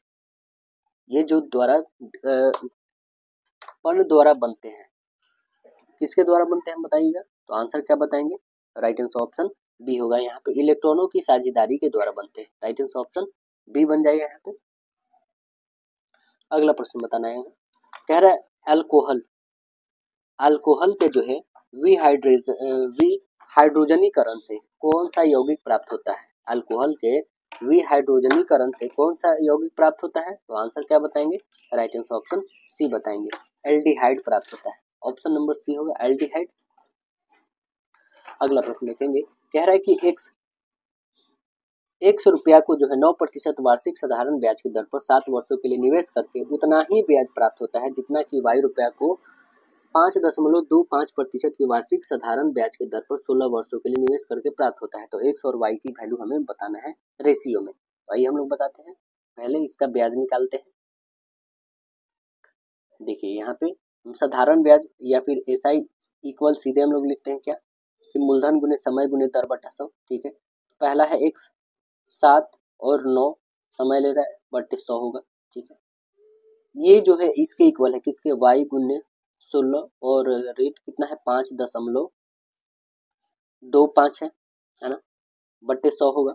ये जो द्वारा पर द्वारा बनते हैं, किसके द्वारा बनते हैं बताइएगा, तो आंसर क्या बताएंगे, राइट आंसर ऑप्शन बी होगा। यहाँ पे इलेक्ट्रॉनों की साझेदारी के द्वारा बनते हैं, राइट आंसर ऑप्शन बी बन जाएगा यहाँ पे। अगला प्रश्न बताना है, कह रहा है अल्कोहल के जो है विहाइड्रोजनीकरण से कौन सा यौगिक प्राप्त होता है, अल्कोहल के विहाइड्रोजनीकरण से कौन सा यौगिक प्राप्त होता है तो आंसर क्या बताएंगे, राइट आंसर ऑप्शन सी बताएंगे, एल्डिहाइड प्राप्त होता है, ऑप्शन नंबर सी होगा एल्डिहाइड। अगला प्रश्न देखेंगे, कह रहा है कि ₹100 को जो है 9% वार्षिक साधारण ब्याज की दर पर 7 वर्षों के लिए निवेश करके उतना ही ब्याज प्राप्त होता है जितना कि ₹2 को 5.25% की वार्षिक साधारण ब्याज की दर पर 16 वर्षों के लिए निवेश करके प्राप्त होता है। तो एक्स और वाई की वैल्यू हमें बताना है रेशियो में, वाई हम लोग बताते हैं, पहले इसका ब्याज निकालते हैं। देखिए यहाँ पे हम साधारण ब्याज या फिर SI इक्वल सीधे हम लोग लिखते हैं क्या कि मूलधन गुने समय गुने दर बटा 100, ठीक है। पहला है x 7 और 9 समय ले रहा है बटे 100 होगा, ठीक है। ये जो है इसके इक्वल है किसके, y गुने 16 और रेट कितना है 5.25 है ना, बटे 100 होगा,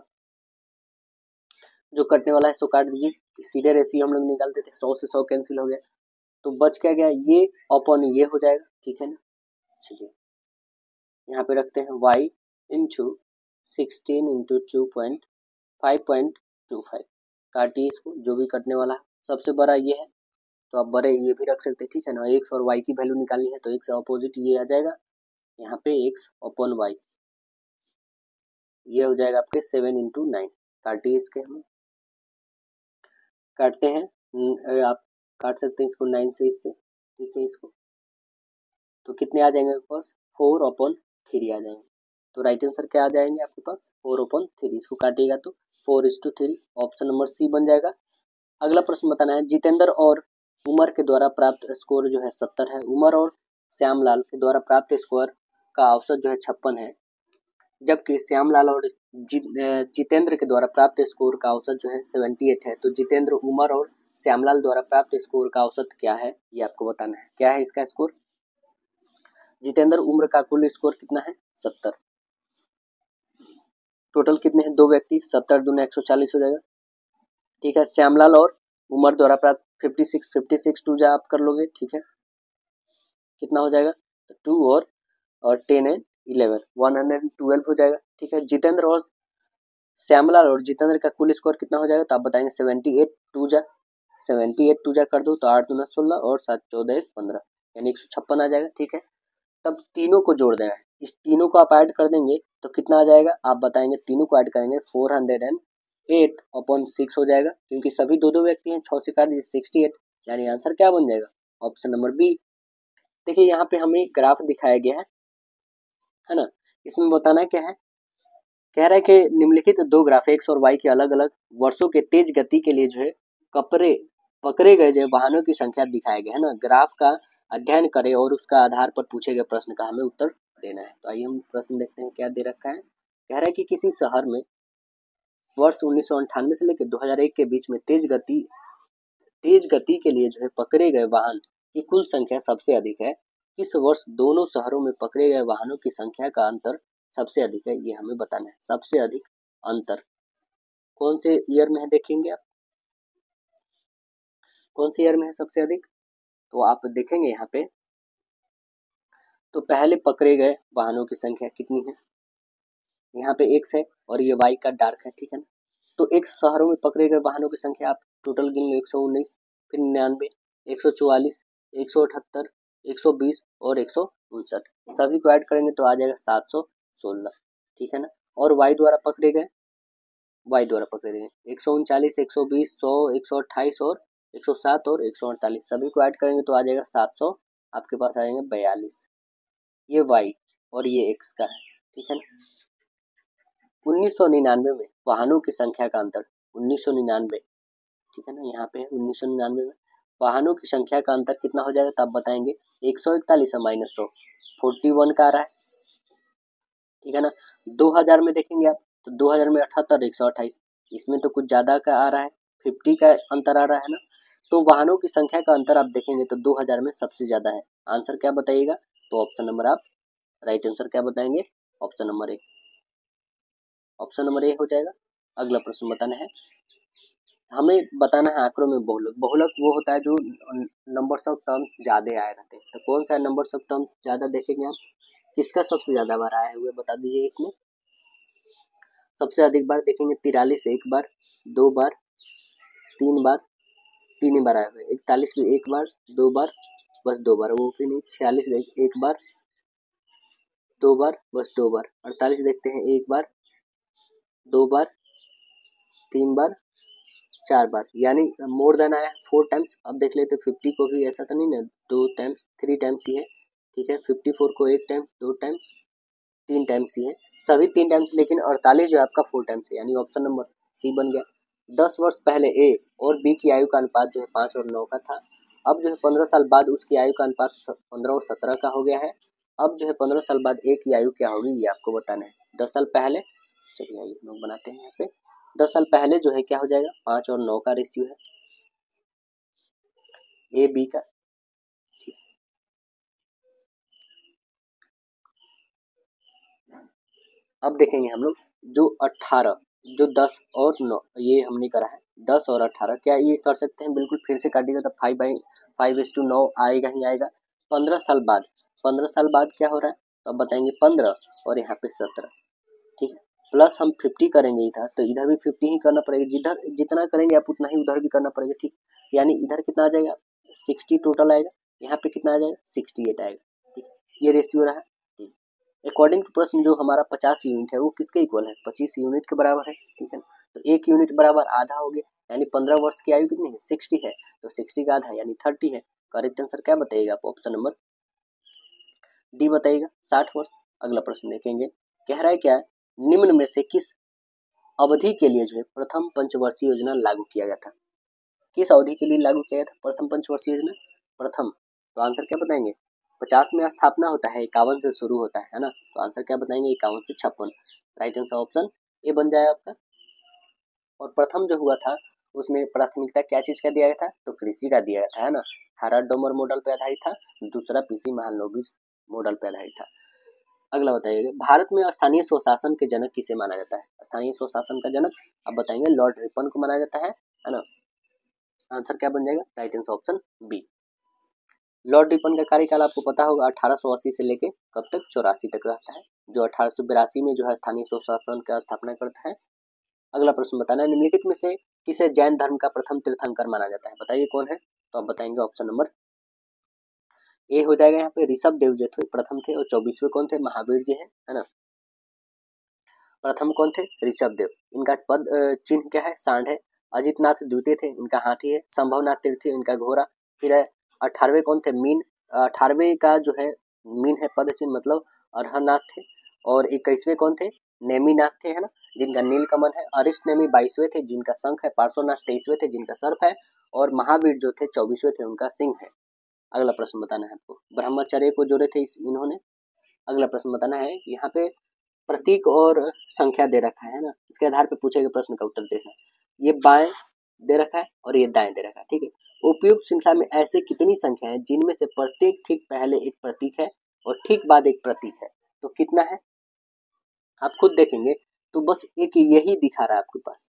जो कटने वाला है 100 काट दीजिए, सीधे रेशियो हम लोग निकालते थे, 100 से 100 कैंसिल हो गया, तो बच क्या गया, ये अपॉन ये हो जाएगा, ठीक है ना। चलिए यहाँ पे रखते हैं y इंटू 16 इंटू 2.5.25 काटिए इसको, जो भी कटने वाला है। सबसे बड़ा ये है तो आप बड़े ये भी रख सकते हैं, ठीक है ना। x और y की वैल्यू निकालनी है तो x से अपोजिट ये आ जाएगा, यहाँ पे x अपॉन y ये हो जाएगा आपके 7 इंटू 9। काटिए इसके, हम काटते हैं, आप काट सकते हैं इसको 9 से इससे, ठीक है। इसको तो कितने आ जाएंगे आपके पास, 4/3 आ जाएंगे। तो राइट आंसर क्या आ जाएंगे आपके पास, 4/3। इसको काटिएगा तो 4:3 ऑप्शन नंबर सी बन जाएगा। अगला प्रश्न बताना है, जितेंद्र और उमर के द्वारा प्राप्त स्कोर जो है 70 है। उमर और श्यामलाल के द्वारा प्राप्त स्कोर का औसत जो है 56 है, जबकि श्यामलाल और जितेंद्र के द्वारा प्राप्त स्कोर का औसत जो है 78 है। तो जितेंद्र, उमर और श्यामलाल द्वारा प्राप्त स्कोर का औसत क्या है, ये आपको बताना है। क्या है इसका स्कोर, जितेंद्र उम्र का कुल स्कोर कितना है, 70। टोटल कितने हैं, दो व्यक्ति, 70 दूने 140 हो जाएगा, ठीक है। श्यामलाल और उमर द्वारा प्राप्त 56 टू जा आप कर लोगे, ठीक है। कितना हो जाएगा, 2 और 10 एंड 11 112 हो जाएगा, ठीक है। जितेंद्र और श्यामलाल और जितेंद्र का कुल स्कोर कितना हो जाएगा, तो आप बताएंगे 78 टू जा कर दो तो 8 दूना 16 और 7 14 15 यानी 156 आ जाएगा, ठीक है। तब तीनों को जोड़ देना है, इस तीनों को आप ऐड कर देंगे तो कितना आ जाएगा, आप बताएंगे। तीनों को ऐड करेंगे 408/6 हो जाएगा, क्योंकि सभी दो व्यक्ति हैं, 6 से काट दीजिए 68, यानी आंसर क्या बन जाएगा, ऑप्शन नंबर बी। देखिए यहाँ पे हमें ग्राफ दिखाया गया है ना। इसमें बताना क्या है, कह रहा है कि निम्नलिखित दो ग्राफ एक्स और वाई के अलग अलग वर्षों के तेज गति के लिए जो है पकड़े गए जो वाहनों की संख्या दिखाया गया है ना। ग्राफ का अध्ययन करें और उसका आधार पर पूछे गए प्रश्न का हमें उत्तर देना है। तो आइए हम प्रश्न देखते हैं क्या दे रखा है। कह रहा है कि किसी शहर में वर्ष 1998 से लेकर 2001 के बीच में तेज गति के लिए जो है पकड़े गए वाहन की कुल संख्या सबसे अधिक है। इस वर्ष दोनों शहरों में पकड़े गए वाहनों की संख्या का अंतर सबसे अधिक है, ये हमें बताना है। सबसे अधिक अंतर कौन से ईयर में है, देखेंगे आप कौन से ईयर में है सबसे अधिक। तो आप देखेंगे यहाँ पे, तो पहले पकड़े गए वाहनों की संख्या कितनी है, यहाँ पे x है और ये y का डार्क है, ठीक है ना। तो एक शहरों में पकड़े गए वाहनों की संख्या आप टोटल गिन लो, 119, फिर 99, 144, 178, 120 और 159, सभी को ऐड करेंगे तो आ जाएगा 716, ठीक है ना। और y द्वारा पकड़े गए 139, 120, 100, 128 और 107 और 148, सभी को ऐड करेंगे तो आ जाएगा 700, आपके पास आ जाएंगे 42। ये y और ये x का है, ठीक है ना। 1999 में वाहनों की संख्या का अंतर, 1999, ठीक है ना, यहाँ पे 1999 में वाहनों की संख्या का अंतर कितना हो जाएगा, तो आप बताएंगे 141 -100 41 का आ रहा है, ठीक है ना। 2000 में देखेंगे आप तो 2000 में 78, 128, इसमें तो कुछ ज़्यादा का आ रहा है, 50 का अंतर आ रहा है ना। तो वाहनों की संख्या का अंतर आप देखेंगे तो 2000 में सबसे ज़्यादा है। आंसर क्या बताइएगा, तो ऑप्शन नंबर आप राइट आंसर क्या बताएंगे, ऑप्शन नंबर ए हो जाएगा। अगला प्रश्न बताना है, हमें बताना है आंकड़ों में बहुलक। बहुलक वो होता है जो नंबर्स ऑफ टर्म ज़्यादा आए रहते हैं। तो कौन सा नंबर्स ऑफ टर्म ज़्यादा देखेंगे आप, किसका सबसे ज़्यादा बार आया हुआ बता दीजिए। इसमें सबसे अधिक बार देखेंगे 43 एक बार, 2 बार 3 बार, 3 बार आए हुए। 41 भी एक बार, 2 बार, बस 2 बार, वो भी नहीं। 46 एक बार, 2 बार, बस 2 बार। 48 देखते हैं, 1 बार 2 बार 3 बार 4 बार, यानी मोर देन आया 4 टाइम्स। अब देख लेते 50 को भी, ऐसा तो नहीं ना, 2 टाइम्स 3 टाइम्स ही है, ठीक है। 54 को 1 टाइम्स 2 टाइम्स 3 टाइम्स ही है, सभी 3 टाइम्स, लेकिन 48 जो आपका 4 टाइम्स है, यानी ऑप्शन नंबर सी बन गया। 10 वर्ष पहले ए और बी की आयु का अनुपात जो है 5 और 9 का था। अब जो है 15 साल बाद उसकी आयु का अनुपात 15 और 17 का हो गया है। अब जो है 15 साल बाद ए की आयु क्या होगी, ये आपको बताना है। 10 साल पहले, चलिए आइए लोग बनाते हैं यहाँ पे, 10 साल पहले जो है क्या हो जाएगा, 5 और 9 का रेशियो है ए बी का। अब देखेंगे हम लोग जो 18, जो 10 और 9, ये हमने करा है 10 और 18 क्या ये कर सकते हैं? बिल्कुल, फिर से काटिएगा तो 5/5 आएगा ही आएगा। 15 साल बाद क्या हो रहा है तो अब बताएंगे 15 और यहाँ पे 17, ठीक है। प्लस हम 50 करेंगे इधर, तो इधर भी 50 ही करना पड़ेगा। जिधर जितना करेंगे आप उतना ही उधर भी करना पड़ेगा, ठीक। यानी इधर कितना आ जाएगा 60 टोटल आएगा, यहाँ पे कितना आ जाएगा 68 आएगा, ठीक। ये रेशियो रहा, ठीक। अकॉर्डिंग टू प्रश्न जो हमारा 50 यूनिट है वो किसके इक्वल है? 25 यूनिट के बराबर है, ठीक है। तो एक यूनिट बराबर आधा हो गया, यानी 15 वर्ष की आयु कितनी है 60 है, तो 60 का आधा यानी 30 है। करेक्ट आंसर क्या बताइएगा आप? ऑप्शन नंबर डी बताइएगा, 60 वर्ष। अगला प्रश्न देखेंगे, कह रहा है क्या है? निम्न में से किस अवधि के लिए जो है प्रथम पंचवर्षीय योजना लागू किया गया था? किस अवधि के लिए लागू किया गया था प्रथम पंचवर्षीय योजना? प्रथम, तो आंसर क्या बताएंगे? 50 में स्थापना होता है, 51 से शुरू होता है ना, तो आंसर क्या बताएंगे? 51 से 56। राइट आंसर ऑप्शन ए बन जाएगा आपका। और प्रथम जो हुआ था उसमें प्राथमिकता क्या चीज का दिया गया था? तो कृषि का दिया गया था, है ना। हरा डोमर मॉडल पर आधारित था, दूसरा पीसी महालनोबिस मॉडल पर आधारित था। अगला बताइएगा, भारत में स्थानीय स्वशासन के जनक किसे माना जाता है? स्थानीय स्वशासन का जनक आप बताएंगे लॉर्ड रिपन को माना जाता है ना। आंसर क्या बन जाएगा? Right answer option B. Lord Ripon का कार्यकाल आपको पता होगा 1880 से लेके कब तक? 84 तक रहता है, जो 1882 में जो है स्थानीय स्वशासन का स्थापना करता है। अगला प्रश्न बताना है, निम्नलिखित में से किसे जैन धर्म का प्रथम तीर्थंकर माना जाता है? बताइए कौन है? तो आप बताएंगे ऑप्शन नंबर ए हो जाएगा। यहाँ पे ऋषभ देव जी थे, प्रथम थे, और 24वें कौन थे? महावीर जी हैं, है ना। प्रथम कौन थे? ऋषभ देव। इनका पद चिन्ह क्या है? सांड है। अजितनाथ द्वितीय थे, इनका हाथी है। संभवनाथ तृतीय, इनका घोड़ा। फिर 18वें कौन थे? मीन। 18वें का जो है मीन है पद चिन्ह, मतलब अर्हनाथ थे। और 21वें कौन थे? नेमीनाथ थे, है ना, जिनका नीलकमल है। अरिष्ट नेमी 22वें थे, जिनका शंख है। पार्श्वनाथ 23वें थे, जिनका सर्प है। और महावीर जो थे 24वें थे, उनका सिंह है। अगला प्रश्न बताना है आपको, ब्रह्मचर्य को जोड़े थे इन्होंने। अगला प्रश्न बताना है, यहाँ पे प्रतीक और संख्या दे रखा है ना, इसके आधार पे पूछे गए प्रश्न का उत्तर देना है। ये बाएं दे रखा है और ये दाएं दे रखा है, ठीक है। उपयुक्त श्रृंखला में ऐसे कितनी संख्या है जिनमें से प्रत्येक ठीक पहले एक प्रतीक है और ठीक बाद एक प्रतीक है? तो कितना है आप खुद देखेंगे, तो बस एक यही दिखा रहा है आपके पास,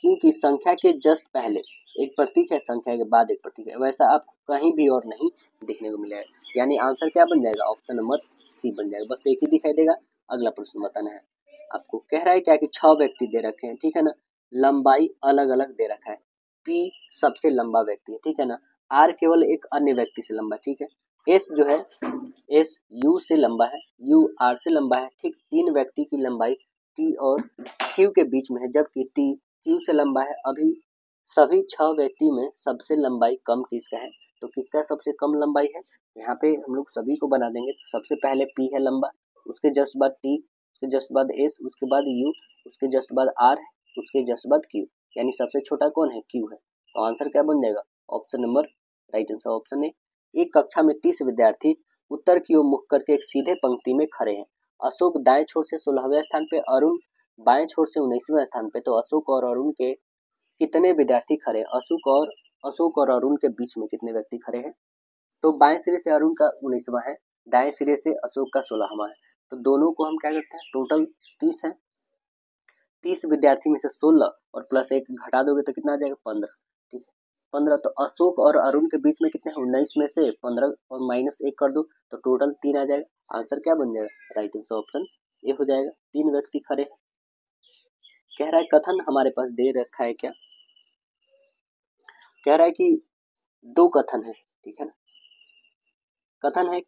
क्योंकि संख्या के जस्ट पहले एक प्रतीक है, संख्या के बाद एक प्रतीक है। वैसा आपको कहीं भी और नहीं देखने को मिलेगा, यानी आंसर क्या बन जाएगा? ऑप्शन नंबर सी बन जाएगा, बस एक ही दिखाई देगा। अगला प्रश्न बताना है आपको, कह रहा है क्या कि 6 व्यक्ति दे रखे हैं, ठीक है ना। लंबाई अलग अलग दे रखा है। पी सबसे लंबा व्यक्ति है, ठीक है ना। आर केवल एक अन्य व्यक्ति से लंबा, ठीक है। एस जो है एस यू से लंबा है, यू आर से लंबा है, ठीक। 3 व्यक्ति की लंबाई टी और क्यू के बीच में है, जबकि टी क्यू से लंबा है। अभी सभी 6 व्यक्ति में सबसे लंबाई कम किसका है? तो किसका सबसे कम लंबाई है? यहाँ पे हम लोग सभी को बना देंगे। तो सबसे पहले पी है लंबा, उसके जस्ट बाद टी, उसके जस्ट बाद एस, उसके बाद यू, उसके जस्ट बाद आर, उसके जस्ट बाद क्यू, यानी सबसे छोटा कौन है? क्यू है। तो आंसर क्या बन जाएगा? Option number right answer option A. एक कक्षा में 30 विद्यार्थी उत्तर की ओर मुख करके एक सीधे पंक्ति में खड़े हैं। अशोक दाएं छोर से 16वें स्थान पे, अरुण बाएं छोर से 19वें स्थान पे। तो अशोक और अरुण के कितने विद्यार्थी खड़े? अशोक और अरुण के बीच में कितने व्यक्ति खड़े हैं? तो बाएं सिरे से अरुण का 19वां है, दाएं सिरे से अशोक का 16वां है। तो दोनों को हम क्या करते हैं? टोटल 30 है। 30 विद्यार्थी में से 16 और प्लस 1 घटा दोगे तो कितना आ जाएगा? 15, ठीक है। 15, तो अशोक और अरुण के बीच में कितने हैं? 19 में से 15 और -1 कर दो तो टोटल 3 आ जाएगा। आंसर क्या बन जाएगा? राइट आंसर ऑप्शन ए हो जाएगा। 3 व्यक्ति खड़े हैं। कह रहा है कथन हमारे पास दे रखा है क्या? कह रहा है कि 2 कथन है, ठीक है ना। कथन है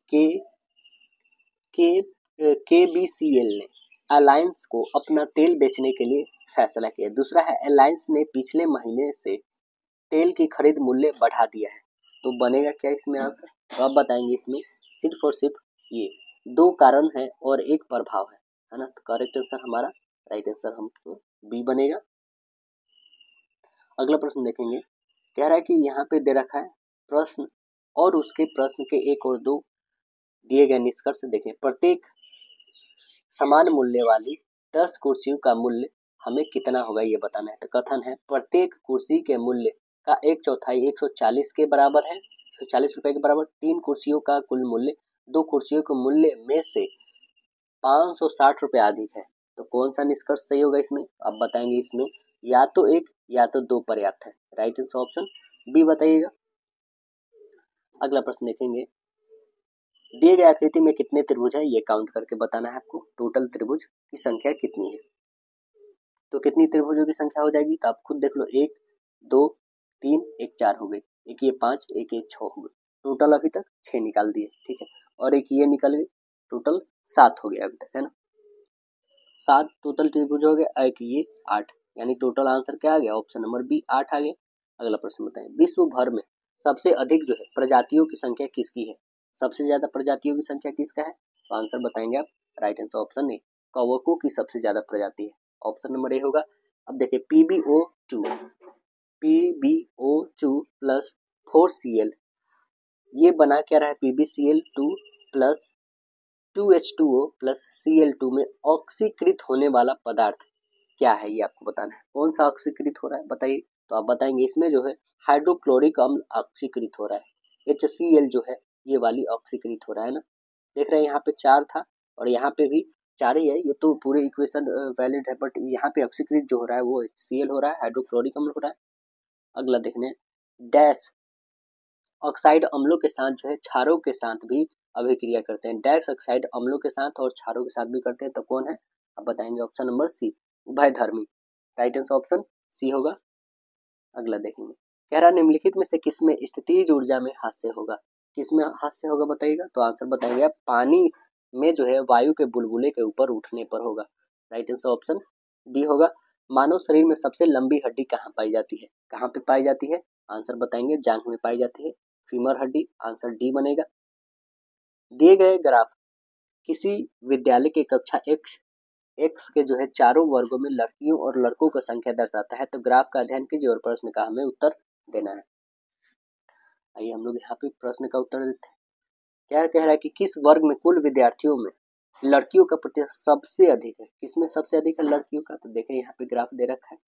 KBCL ने अलायंस को अपना तेल बेचने के लिए फैसला किया। दूसरा है अलायंस ने पिछले महीने से तेल की खरीद मूल्य बढ़ा दिया है। तो बनेगा क्या इसमें आंसर? तो आप बताएंगे इसमें सिर्फ और सिर्फ ये 2 कारण है और 1 प्रभाव है ना। तो करेक्ट आंसर हमारा राइट आंसर हमको बी बनेगा। अगला प्रश्न देखेंगे, कह रहा है कि यहाँ पे दे रखा है प्रश्न और उसके प्रश्न के 1 और 2 दिए गए निष्कर्ष देखें। प्रत्येक समान मूल्य वाली 10 कुर्सियों का मूल्य हमें कितना होगा ये बताना है। तो कथन है प्रत्येक कुर्सी के मूल्य का 1/4 140 के बराबर है, 140 रुपए के बराबर। 3 कुर्सियों का कुल मूल्य 2 कुर्सियों के मूल्य में से 560 रुपये अधिक है। तो कौन सा निष्कर्ष सही होगा इसमें? आप बताएंगे इसमें या तो एक या तो दो पर्याप्त है। राइट आंसर ऑप्शन बी बताइएगा। अगला प्रश्न देखेंगे, दिए गए आकृति में कितने त्रिभुज है ये काउंट करके बताना है आपको। टोटल त्रिभुज की संख्या कितनी है, तो कितनी त्रिभुजों की संख्या हो जाएगी तो आप खुद देख लो, 1 2 3 1 4 हो गई, एक ये 5, एक ये 6 हो गई, टोटल अभी तक 6 निकाल दिए, ठीक है, और एक ये निकल गई, टोटल 7 हो गया अभी तक, है ना, 7 टोटल त्रिभुज हो गया, एक ये 8, यानी टोटल आंसर क्या आ गया, ऑप्शन नंबर बी 8 आ गया। अगला प्रश्न बताएं, विश्व भर में सबसे अधिक जो है प्रजातियों की संख्या किसकी है, सबसे ज्यादा प्रजातियों की संख्या किसका है, तो आंसर बताएंगे आप। राइट आंसर ऑप्शन ए, कवकों की सबसे ज्यादा प्रजाति है, ऑप्शन नंबर ए होगा। अब देखिए PbO2 प्लस 4Cl, ये बना क्या रहा है PbCl2 plus 2H2O plus Cl2 में ऑक्सीकृत होने वाला पदार्थ क्या है ये आपको बताना है, कौन सा ऑक्सीकृत हो रहा है बताइए, तो आप बताएंगे इसमें जो है हाइड्रोक्लोरिक अम्ल ऑक्सीकृत हो रहा है, HCl जो है ये वाली ऑक्सीकृत हो रहा है ना, देख रहे हैं यहाँ पे 4 था और यहाँ पे भी 4 ही है, ये तो पूरे इक्वेशन वैलिड है, बट यहाँ पे ऑक्सीकृत जो हो रहा है वो HCl हो रहा है, हाइड्रोक्लोरिक अम्ल हो रहा है। अगला देखने, डैश ऑक्साइड अम्लों के साथ जो है क्षारों के साथ भी अभिक्रिया करते हैं, डैश ऑक्साइड अम्लों के साथ और क्षारों के साथ भी करते हैं, तो कौन है आप बताएंगे, ऑप्शन नंबर सी उभयधर्मी, राइट आंसर ऑप्शन सी होगा। अगला देखेंगे, कह रहा निम्नलिखित में से किसमें स्थितिज ऊर्जा में हास्य होगा, किसमें हास्य होगा बताइएगा, तो आंसर बताएंगे आप, पानी में जो है वायु के बुलबुले के ऊपर उठने पर होगा, राइट आंसर ऑप्शन डी होगा। मानव शरीर में सबसे लंबी हड्डी कहाँ पाई जाती है, कहाँ पे पाई जाती है, आंसर बताएंगे जांघ में पाई जाती है, फीमर हड्डी, आंसर डी बनेगा। दिए गए ग्राफ किसी विद्यालय के कक्षा एक्स के जो है चारों वर्गों में लड़कियों और लड़कों की संख्या दर्शाता है, तो ग्राफ का अध्ययन कीजिए और प्रश्न का हमें उत्तर देना है। आइए हम लोग यहाँ पे प्रश्न का उत्तर देते हैं। क्या कह रहा है कि किस वर्ग में कुल विद्यार्थियों में लड़कियों का प्रतिशत सबसे अधिक है, किसमें सबसे अधिक है लड़कियों का, तो देखें यहाँ पे ग्राफ दे रखा है,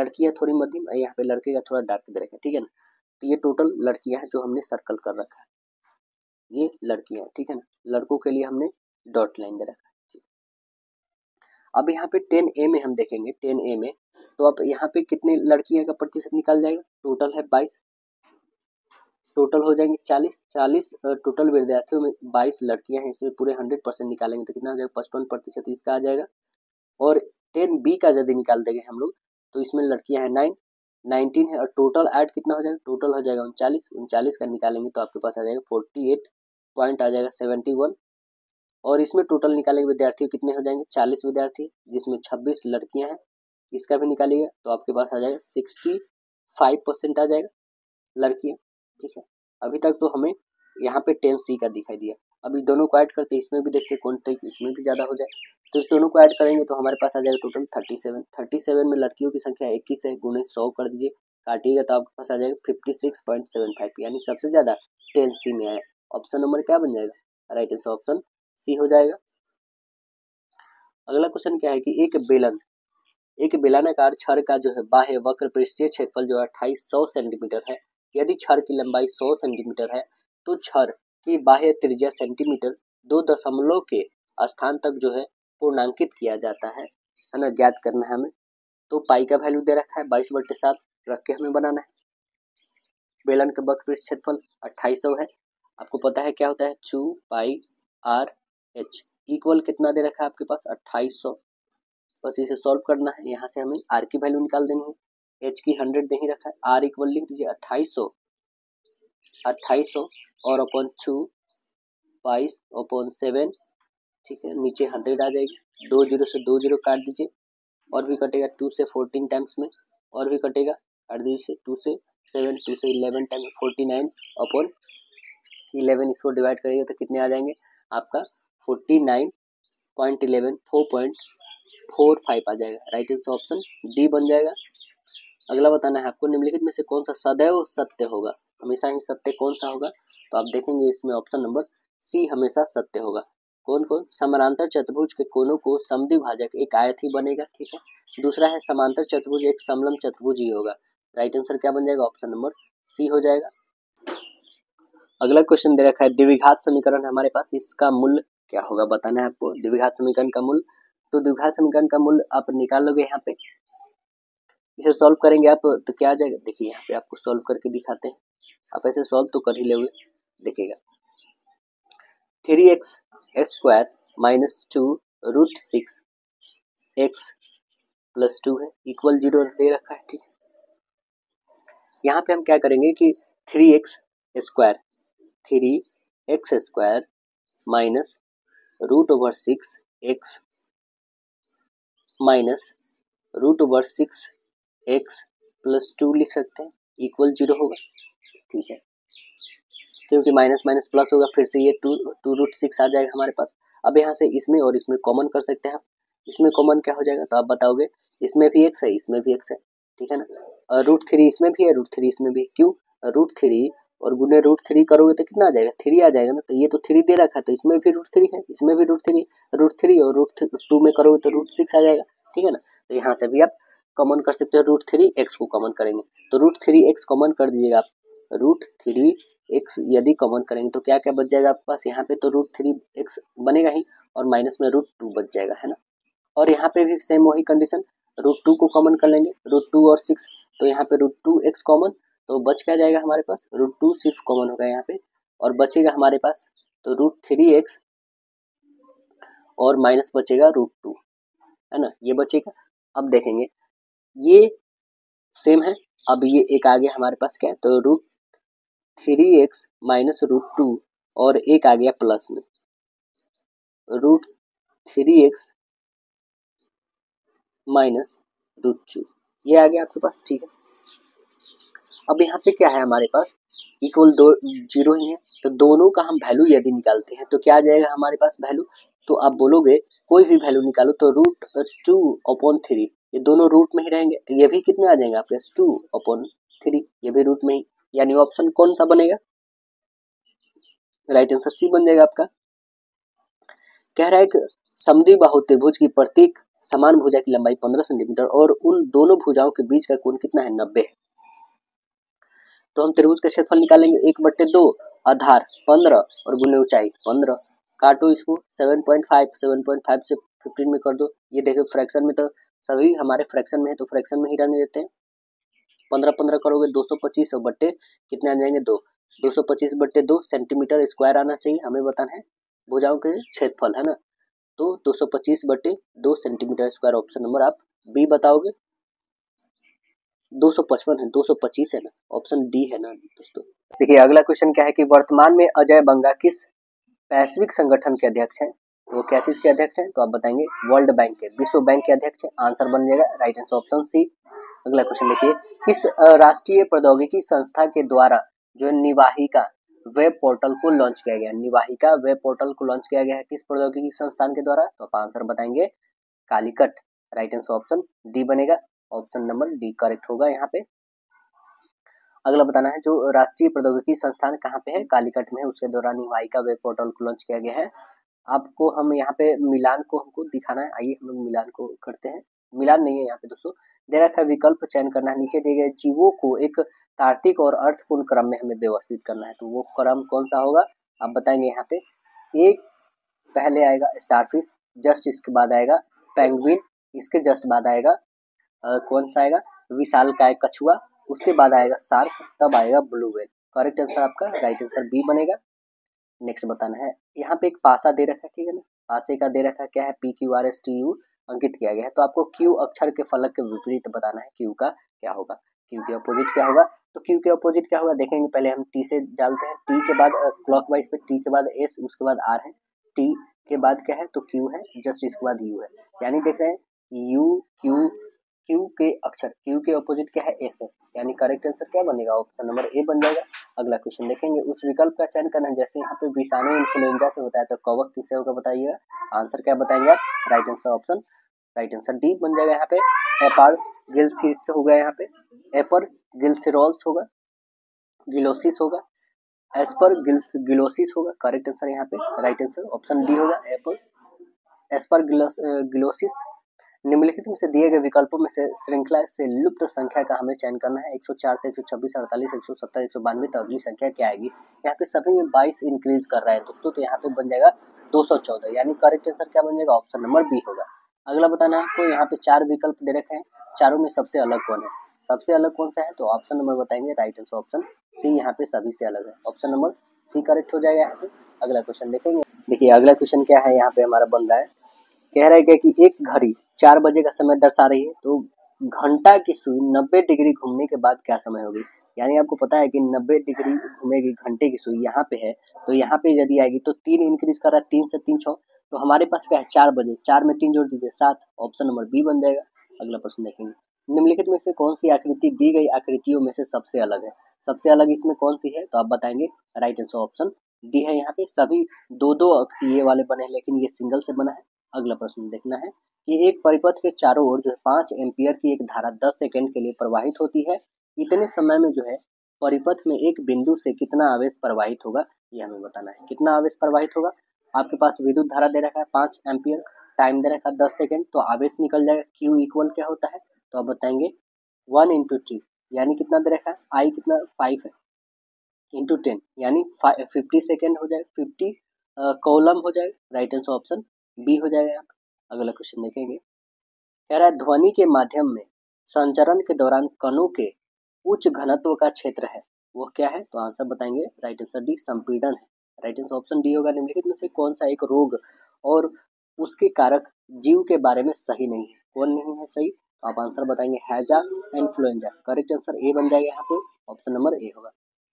लड़कियाँ थोड़ी मध्यम, यहाँ पे लड़के का थोड़ा डार्क दे रखा है, ठीक है ना, तो ये टोटल लड़कियाँ हैं जो हमने सर्कल कर रखा है, ये लड़कियाँ, ठीक है ना, लड़कों के लिए हमने डॉट लाइन दे रखा है। अब यहाँ पे 10A में हम देखेंगे, 10A में तो अब यहाँ पे कितने लड़कियाँ का प्रतिशत निकाल जाएगा, टोटल है 22, टोटल हो जाएंगे 40 टोटल विद्यार्थियों में 22 लड़कियाँ हैं, इसमें पूरे 100% निकालेंगे तो कितना हो जाएगा, 55% इसका आ जाएगा। और 10B का यदि निकाल देंगे हम लोग तो इसमें लड़कियाँ हैं 19 है, और टोटल ऐड कितना हो जाएगा, टोटल हो जाएगा 39 का निकालेंगे तो आपके पास आ जाएगा 48 पॉइंट आ जाएगा 71, और इसमें टोटल निकालेंगे विद्यार्थी कितने हो जाएंगे 40 विद्यार्थी, जिसमें 26 लड़कियां हैं, इसका भी निकालिएगा तो आपके पास आ जाएगा 65% आ जाएगा लड़कियां, ठीक है। अभी तक तो हमें यहाँ पे 10C का दिखाई दिया, अब इस दोनों को ऐड करते इसमें भी देखते कौन तक इसमें भी ज़्यादा हो जाए, तो इस दोनों को ऐड करेंगे तो हमारे पास आ जाएगा टोटल 37, 37 में लड़कियों की संख्या 21 है, गुणे 100 कर दीजिए, काटिएगा तो आपके पास आ जाएगा 56.75, यानी सबसे ज़्यादा 10C में आया, ऑप्शन नंबर क्या बन जाएगा, राइट आंसर ऑप्शन सी हो जाएगा। अगला क्वेश्चन क्या है कि एक बेलनाकार छड़ का जो है बाह्य वक्र पृष्ठीय क्षेत्रफल जो 2800 सेंटीमीटर है, यदि छड़ की लंबाई 100 सेंटीमीटर है तो छड़ की बाह्य त्रिज्या सेंटीमीटर 2 दशमलव के स्थान तक जो है पूर्णांकित किया जाता है ना, ज्ञात करना है हमें, तो पाई का वैल्यू दे रखा है 22/7 रख के हमें बनाना है। बेलन का वक्र पृष्ठ क्षेत्रफल 2800 है, आपको पता है क्या होता है, 2πr H इक्वल कितना दे रखा है आपके पास 2800, बस इसे सॉल्व करना है, यहाँ से हमें R की वैल्यू निकाल देनी है, H की 100 दे ही रखा है, R इक्वल लिख दीजिए 2800 और अपॉन 2 22/7, ठीक है, नीचे 100 आ जाएगी, 20 से 20 काट दीजिए, और भी कटेगा 2 से 14 टाइम्स में, और भी कटेगा काट दीजिए 2 से 7 2 से 11 टाइम्स 49 अपॉन 11 इसको डिवाइड करिएगा तो कितने आ जाएंगे आपका 49.11 4.45 आ जाएगा, राइट आंसर ऑप्शन डी बन जाएगा। अगला बताना है आपको निम्नलिखित में से कौन सा सदैव सत्य होगा, हमेशा ही सत्य कौन सा होगा, तो आप देखेंगे इसमें ऑप्शन नंबर सी हमेशा सत्य होगा। कौन कौन, समानांतर चतुर्भुज के कोनों को समद्विभाजक एक आयत ही बनेगा, ठीक है, दूसरा है समांतर चतुर्भुज एक समलंब चतुर्भुज ही होगा, राइट आंसर क्या बन जाएगा, ऑप्शन नंबर सी हो जाएगा। अगला क्वेश्चन दे रखा है द्विघात समीकरण हमारे पास, इसका मूल्य क्या होगा बताना है आपको, द्विघात समीकरण का मूल्य, तो द्विघात समीकरण का मूल्य आप निकालोगे यहाँ पे, इसे सॉल्व करेंगे आप तो क्या आ जाएगा, देखिए यहाँ पे आपको सॉल्व करके दिखाते हैं। आप ऐसे सॉल्व तो कर ही लोगे, देखिएगा 3x² - 2√6x + 2 है इक्वल 0 दे रखा है, ठीक है। यहाँ पे हम क्या करेंगे कि 3x² - √6x - √6x + 2 लिख सकते हैं, इक्वल 0 होगा, ठीक है, क्योंकि माइनस माइनस प्लस होगा। फिर से ये 2√6 आ जाएगा हमारे पास। अब यहाँ से इसमें और इसमें कॉमन कर सकते हैं आप। इसमें कॉमन क्या हो जाएगा तो आप बताओगे, इसमें भी x है, इसमें भी x है, ठीक है ना। और √3 इसमें भी है, √3 इसमें भी, क्यों? √3 और गुने √3 करोगे तो कितना आ जाएगा, 3 आ जाएगा ना। तो ये तो 3 दे रखा है, तो इसमें भी √3 है, इसमें भी √3, √3 और √2 में करोगे तो √6 आ जाएगा, ठीक है ना। तो यहाँ से भी आप कॉमन कर सकते हो, √3x को कॉमन करेंगे तो √3x कॉमन कर दीजिएगा आप। √3x यदि कॉमन करेंगे तो क्या क्या बच जाएगा आपके पास, यहाँ पे तो √3x बनेगा ही और माइनस में √2 बच जाएगा, है ना। और यहाँ पे भी सेम वही कंडीशन, √2 को कॉमन कर लेंगे, √2 और 6, तो यहाँ पे √2x कॉमन, तो बच क्या जाएगा हमारे पास, √2 सिर्फ कॉमन होगा यहाँ पे, और बचेगा हमारे पास तो √3x और माइनस बचेगा √2, है ना, ये बचेगा। अब देखेंगे ये सेम है। अब ये एक आगे हमारे पास क्या है तो √3x - √2 और एक आ गया प्लस में √3x - √2, ये आ गया आपके पास, ठीक है। अब यहाँ पे क्या है हमारे पास, इक्वल 0 ही है, तो दोनों का हम वैल्यू यदि निकालते हैं तो क्या आ जाएगा हमारे पास वैल्यू। तो आप बोलोगे कोई भी वैल्यू निकालो तो √2/3, ये दोनों रूट में ही रहेंगे, ये भी कितने आ जाएंगे आपके 2/3, ये भी रूट में ही, यानी ऑप्शन कौन सा बनेगा, राइट आंसर सी बन जाएगा आपका। कह रहा है कि समद्विबाहु त्रिभुज की प्रत्येक समान भुजा की लंबाई 15 सेंटीमीटर और उन दोनों भुजाओं के बीच का कोण कितना है, 90 है। तो हम त्रिभुज का क्षेत्रफल निकालेंगे 1/2, आधार 15 और गुने ऊंचाई 15, काटो इसको 7.5 से 15 में कर दो। ये देखो फ्रैक्शन में, तो सभी हमारे फ्रैक्शन में है तो फ्रैक्शन में ही रहने देते हैं। 15 करोगे 225 और बट्टे कितने आ जाएंगे 2, 225/2 सेंटीमीटर स्क्वायर आना चाहिए, हमें बताना है भुजाओं के क्षेत्रफल, है ना। तो 225/2 सेंटीमीटर स्क्वायर ऑप्शन नंबर आप बी बताओगे। 255 है, 225 है ना, ऑप्शन डी है ना दोस्तों। देखिए अगला क्वेश्चन क्या है कि वर्तमान में अजय बंगा किस पैसिफिक संगठन के अध्यक्ष हैं, वो क्या चीज के अध्यक्ष हैं, तो आप बताएंगे वर्ल्ड बैंक के, विश्व बैंक के अध्यक्ष हैं, आंसर बन जाएगा राइट आंसर ऑप्शन सी। अगला क्वेश्चन देखिए, किस राष्ट्रीय प्रौद्योगिकी संस्था के द्वारा जो निवाहिका वेब पोर्टल को लॉन्च किया गया, निवाहिका वेब पोर्टल को लॉन्च किया गया है किस प्रौद्योगिकी संस्थान के द्वारा, तो आप आंसर बताएंगे Calicut, right answer option D बनेगा, ऑप्शन नंबर डी करेक्ट होगा यहाँ पे। अगला बताना है जो राष्ट्रीय प्रौद्योगिकी संस्थान कहाँ पे है, कालीकट में है, उसके द्वारा निवाहिका वेब पोर्टल को लॉन्च किया गया है। आपको हम यहाँ पे मिलान को हमको दिखाना है, आइए हम लोग मिलान को करते हैं। मिलान नहीं है यहाँ पे दोस्तों, दे रखा विकल्प चयन करना है, नीचे दिए गए जीवों को एक तार्किक और अर्थपूर्ण क्रम में हमें व्यवस्थित करना है, तो वो क्रम कौन सा होगा आप बताएंगे। यहाँ पे एक पहले आएगा स्टारफिश, जस्ट इसके बाद आएगा पेंगुइन, इसके जस्ट बाद आएगा कौन सा आएगा विशालकाय कछुआ, उसके बाद आएगा शार्क, तब आएगा ब्लू व्हेल, करेक्ट आंसर आपका राइट आंसर बी बनेगा। नेक्स्ट बताना है यहाँ पे एक पासा दे रखा है, ठीक है ना, पासे का दे रखा क्या है PQRSTU अंकित किया गया है, तो आपको Q अक्षर के फलक के विपरीत बताना है, Q का क्या होगा, Q के अपोजिट क्या होगा, तो Q के अपोजिट क्या होगा देखेंगे। पहले हम T से डालते हैं, T के बाद क्लॉकवाइज पे, T के बाद S, उसके बाद R है, T के बाद क्या है तो Q है, जस्ट इसके बाद U है, यानी देख रहे हैं U Q, Q के अक्षर, Q के अपोजिट क्या है S है, यानी करेक्ट आंसर क्या बनेगा, ऑप्शन नंबर ए बन जाएगा। अगला क्वेश्चन देखेंगे, उस विकल्प का चयन करना है, जैसे यहाँ पे विषाणु इन्फ्लुएंजा से होता है तो कवक किससे होगा बताइएगा, आंसर क्या बताएंगे आप, right answer option right answer D बन जाएगा यहाँ पे। एपर गिलसिस होगा, यहाँ पे एपर गिलसिरोल्स होगा, गिलोसिस होगा, एस्पर गिलोसिस होगा, करेक्ट आंसर यहाँ पे राइट आंसर ऑप्शन डी होगा, एपर एस्पर गिलोसिस। निम्नलिखित में से दिए गए विकल्पों में से श्रृंखला से लुप्त संख्या का हमें चयन करना है, 104 से 126, 48, 170, 192, तो अगली संख्या क्या आएगी। यहाँ पे सभी में 22 इंक्रीज कर रहा है दोस्तों, तो यहाँ पे बन जाएगा 214, यानी करेक्ट आंसर क्या बन जाएगा, ऑप्शन नंबर बी होगा। अगला बताना है आपको, यहाँ पे चार विकल्प दे रखे हैं, चारों में सबसे अलग कौन है, सबसे अलग कौन सा है, तो ऑप्शन नंबर बताएंगे, राइट आंसर ऑप्शन सी यहाँ पे सभी से अलग है, ऑप्शन नंबर सी करेक्ट हो जाएगा यहाँ पे। अगला क्वेश्चन देखेंगे, देखिए अगला क्वेश्चन क्या है यहाँ पे हमारा बन रहा है, कह रहा है क्या कि एक घड़ी 4 बजे का समय दर्शा रही है, तो घंटा की सुई 90 डिग्री घूमने के बाद क्या समय होगी, यानी आपको पता है कि 90 डिग्री घूमेगी घंटे की सुई यहाँ पे है, तो यहाँ पे यदि आएगी तो 3 इंक्रीज कर रहा है, 3 से 3 6, तो हमारे पास क्या है 4 बजे, 4 में 3 जोड़ दीजिए 7, ऑप्शन नंबर बी बन जाएगा। अगला प्रश्न देखेंगे, निम्नलिखित में से कौन सी आकृति दी गई आकृतियों में से सबसे अलग है, सबसे अलग इसमें कौन सी है, तो आप बताएंगे, राइट आंसर ऑप्शन डी है यहाँ पे, सभी दो ये वाले बने हैं लेकिन ये सिंगल से बना है। अगला प्रश्न देखना है कि एक परिपथ के चारों ओर जो है 5 एम्पियर की एक धारा 10 सेकेंड के लिए प्रवाहित होती है, इतने समय में जो है परिपथ में एक बिंदु से कितना आवेश प्रवाहित होगा, ये हमें बताना है, कितना आवेश प्रवाहित होगा। आपके पास विद्युत धारा दे रखा है 5 एम्पियर, टाइम दे रखा है 10 सेकेंड, तो आवेश निकल जाएगा, क्यू इक्वल क्या होता है, तो आप बताएंगे 1 इंटू टी, यानी कितना दे रखा है, आई कितना 5 है, इंटू 10 यानी 50 सेकेंड हो जाएगा, 50 कॉलम हो जाएगा, राइट आंसर ऑप्शन बी हो जाएगा यहाँ पर। अगला क्वेश्चन देखेंगे, कह रहा है ध्वनि के माध्यम में संचरण के दौरान कणों के उच्च घनत्व का क्षेत्र है, वो क्या है, तो आंसर बताएंगे, राइट आंसर डी संपीड़न है, राइट आंसर ऑप्शन डी होगा। निम्नलिखित में से कौन सा एक रोग और उसके कारक जीव के बारे में सही नहीं है, कौन नहीं है सही, तो आप आंसर बताएंगे हैजा इन्फ्लुएंजा, करेक्ट आंसर ए बन जाएगा यहाँ पे, ऑप्शन नंबर ए होगा।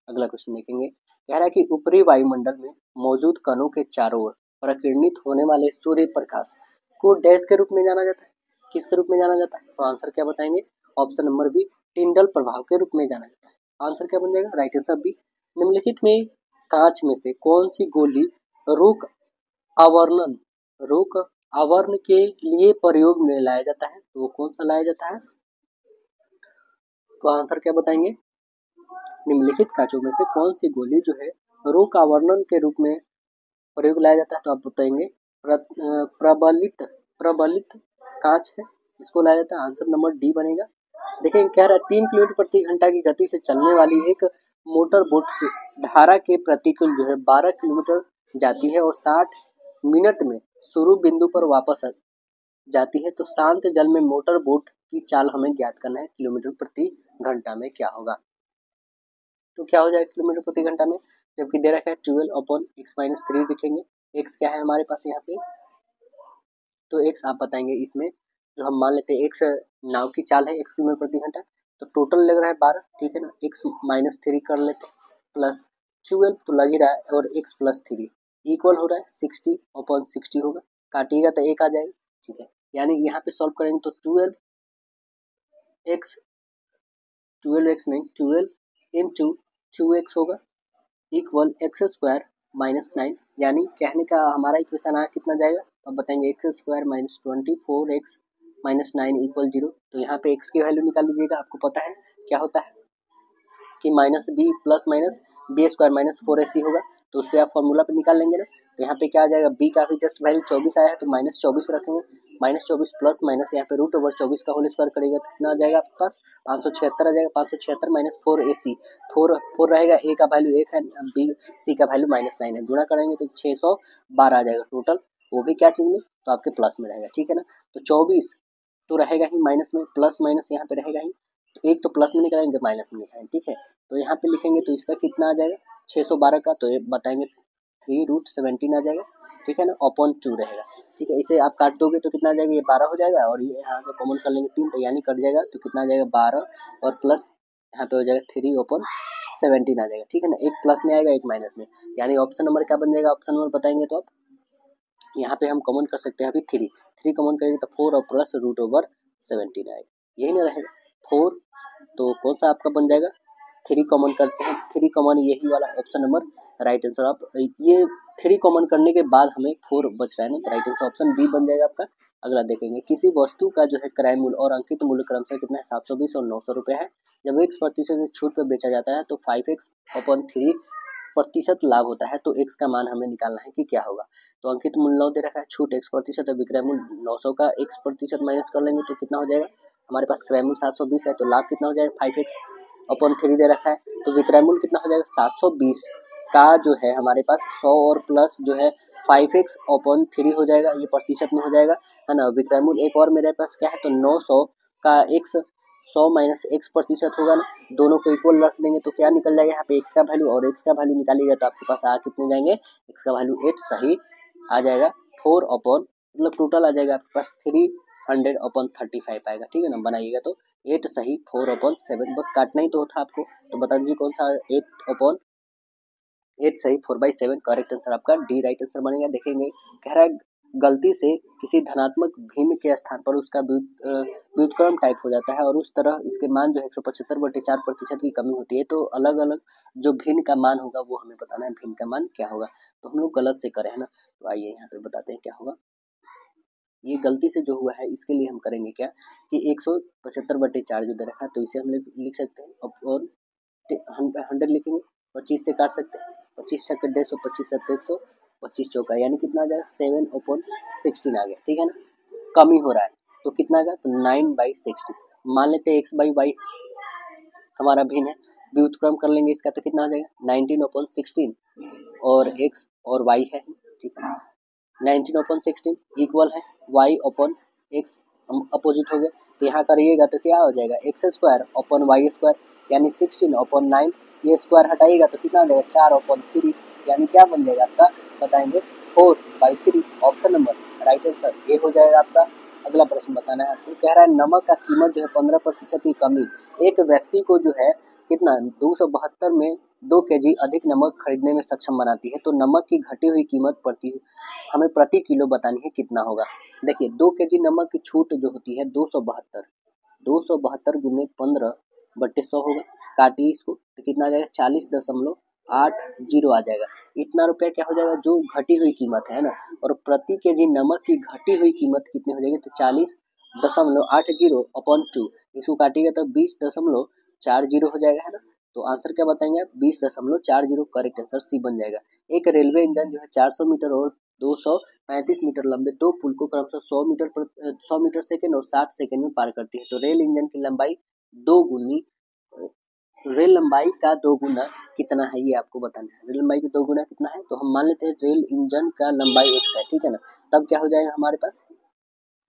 अगला क्वेश्चन देखेंगे, कह रहा है कि ऊपरी वायुमंडल में मौजूद कणों के चारों ओर प्रकीर्णित होने वाले सूर्य प्रकाश को डैश के रूप में जाना जाता है, किसके रूप में जाना जाता है, तो आंसर क्या बताएंगे, ऑप्शन नंबर बी टिंडल प्रभाव के रूप में जाना जाता है, आंसर क्या बन जाएगा, राइट आंसर बी। निम्नलिखित में कांच में से कौन सी गोली रोग आवरण के लिए प्रयोग में लाया जाता है, तो वो कौन सा लाया जाता है, तो आंसर क्या बताएंगे, निम्नलिखित कांचों में से कौन सी गोली जो है रोग आवरण के रूप में प्रयोग लाया जाता है, तो आप बताएंगे प्रबलित कांच है, इसको लाया जाता है, आंसर नंबर डी बनेगा। देखें कह रहा है 3 किलोमीटर प्रति घंटा की गति से चलने वाली एक मोटर बोट की धारा के प्रतिकूल जो है 12 किलोमीटर जाती है और 60 मिनट में शुरू बिंदु पर वापस जाती है, तो शांत जल में मोटर बोट की चाल हमें ज्ञात करना है, किलोमीटर प्रति घंटा में क्या होगा, तो क्या हो जाएगा किलोमीटर प्रति घंटा में, जबकि दे रखा है 12/(x-3) लिखेंगे, x क्या है हमारे पास यहाँ पे, तो x आप बताएंगे, इसमें जो हम मान लेते हैं एक्स नाव की चाल है 1 किलोमीटर प्रति घंटा, तो टोटल लग रहा है 12, ठीक है ना, x-3 कर लेते प्लस 12 तो लग ही रहा है और x+3 इक्वल हो रहा है 60/60 होगा, काटिएगा तो 1 आ जाएगा, ठीक है, यानी यहाँ पे सॉल्व करेंगे तो 12 × 2x होगा इक्वल x² - 9, यानी कहने का हमारा इक्वेशन आ कितना जाएगा, अब बताएंगे x² - 24x - 9 = 0, तो यहाँ पे x की वैल्यू निकाल लीजिएगा, आपको पता है क्या होता है कि -b ± b² - 4ac होगा, तो उस पर आप फॉर्मूला पे निकाल लेंगे ना, तो यहाँ पे क्या आ जाएगा, b का भी जस्ट वैल्यू 24 आया है, तो -24 रखेंगे, -24 प्लस माइनस यहाँ पे √24 का होल स्क्वायर करेगा तो कितना आ जाएगा आपके पास 576 आ जाएगा, 576 माइनस 4ac, 4 रहेगा, a का वैल्यू 1 है, c का वैल्यू -9 है, गुणा करेंगे तो 612 आ जाएगा टोटल, वो भी क्या चीज़ में, तो आपके प्लस में रहेगा, ठीक है ना, तो 24 तो रहेगा ही माइनस में, प्लस माइनस यहाँ पे रहेगा ही, तो एक तो प्लस में निकालेंगे माइनस में निकालेंगे, ठीक है, तो यहाँ पे लिखेंगे तो इसका कितना आ जाएगा 612 का, तो ये बताएंगे 3√17 आ जाएगा, ठीक है ना, /2 रहेगा, ठीक है, इसे आप काट दोगे तो कितना आ जाएगा, ये 12 हो जाएगा और ये यहाँ से कॉमन कर लेंगे 3, तो यानी कट जाएगा, तो कितना आ जाएगा 12 और प्लस यहाँ पे हो जाएगा 3/17 आ जाएगा, ठीक है ना, एक प्लस में आएगा एक माइनस में, यानी ऑप्शन नंबर क्या बन जाएगा, ऑप्शन नंबर बताएंगे तो आप यहाँ पे हम कॉमन कर सकते हैं, अभी 3 कॉमन करेंगे तो 4 और प्लस √17 आएगा, यही ना रहेगा 4, तो कौन सा आपका बन जाएगा, 3 कॉमन करते हैं, 3 कॉमन यही वाला ऑप्शन नंबर राइट आंसर, आप ये 3 कॉमन करने के बाद हमें 4 बच रहा है ना, तो राइट आंसर ऑप्शन बी बन जाएगा आपका। अगला देखेंगे, किसी वस्तु का जो है क्रय मूल्य और अंकित मूल्य क्रमशः कितना है 720 और 900 रुपये है, जब 1% छूट पर बेचा जाता है तो 5x/3% लाभ होता है, तो x का मान हमें निकालना है कि क्या होगा, तो अंकित मूल्य 9 दे रखा है, छूट 1% है, विक्रय मूल्य 900 का 1% माइनस कर लेंगे तो कितना हो जाएगा हमारे पास, क्रय मूल्य 720 है, तो लाभ कितना हो जाएगा 5x/3 दे रखा है, तो विक्रय मूल्य कितना हो जाएगा 720 का जो है हमारे पास 100 और प्लस जो है 5x ओपन 3 हो जाएगा, ये प्रतिशत में हो जाएगा, है ना। विक्रय मूल्य एक और मेरे पास क्या है, तो 900 का x 100 माइनस एक्स प्रतिशत होगा ना, दोनों को इक्वल रख देंगे तो क्या निकल जाएगा यहाँ पे एक्स का वैल्यू और एक्स का वैल्यू निकालिएगा तो आपके पास आ कितने जाएंगे, एक्स का वैल्यू 8 सही आ जाएगा। 4 अपॉन मतलब टोटल आ जाएगा आपके पास 300 अपॉन 35 आएगा, ठीक है ना। बनाइएगा तो 8 सही 4 अपॉन 7, बस काटना ही तो होता आपको, तो बता दीजिए कौन सा 8 अपॉन 8 सही 4/7 करेक्ट आंसर आपका डी राइट आंसर बनेगा। देखेंगे कह रहा है गलती से किसी धनात्मक भिन्न के स्थान पर उसका व्युत्क्रम टाइप हो जाता है और उस तरह इसके मान जो है 175/4% की कमी होती है, तो अलग अलग जो भिन्न का मान होगा वो हमें बताना है, भिन्न का मान क्या होगा। तो हम लोग गलत से करें, है ना। तो आइए यहाँ पे बताते हैं क्या होगा। ये गलती से जो हुआ है इसके लिए हम करेंगे क्या कि 175/4 जो दे रखा है तो इसे हम लिख सकते हैं और 100 लिखेंगे, 25 से काट सकते हैं, 25 से 150, 25 चौका यानी कितना आ जाएगा 7/16 आ गया, ठीक है ना। कमी हो रहा है तो कितना आ गया, तो 9/16 मान लेते हैं, एक्स बाई वाई हमारा भिन्न है, व्युत्क्रम कर लेंगे इसका तो कितना आ जाएगा 19/16 और एक्स और वाई है, ठीक है। 19/16 इक्वल है वाई ओपन एक्स अपोजिट हो गया, तो यहाँ करिएगा तो क्या हो जाएगा x square upon Y square यानी 16/9, ये स्क्वायर हटाइएगा तो कितना आ जाएगा 4/3 यानी क्या बन जाएगा आपका, बताएंगे 4/3 ऑप्शन नंबर राइट आंसर ये हो जाएगा आपका। अगला प्रश्न बताना है आपको, कह रहा है नमक का कीमत जो है 15% की कमी, एक व्यक्ति को जो है कितना 272 में 2 kg अधिक नमक खरीदने में सक्षम बनाती है, तो नमक की घटी हुई कीमत हमें प्रति किलो बतानी है कितना होगा। देखिए 2 kg नमक की छूट जो होती है 272 × 15/100 होगा, काटिए इसको तो कितना आ जाएगा 40.80 आ जाएगा। इतना रुपया क्या हो जाएगा जो घटी हुई कीमत है ना, और प्रति केजी नमक की घटी हुई कीमत कितनी हो जाएगी, तो 40.80 अपॉन 2 इसको काटिएगा तो 20.40 हो जाएगा, है ना। तो आंसर क्या बताएंगे आप 20.40 करेक्ट आंसर सी बन जाएगा। एक रेलवे इंजन जो है 400 मीटर और 235 मीटर लंबे 2 पुल को क्रमशः 100 मीटर सेकेंड और 60 सेकेंड में पार करती है, तो रेल इंजन की लंबाई रेल लंबाई का 2 गुना कितना है ये आपको बताना है। रेल लंबाई का 2 गुना कितना है, तो हम मान लेते हैं रेल इंजन का लंबाई x है, ठीक है ना। तब क्या हो जाएगा हमारे पास,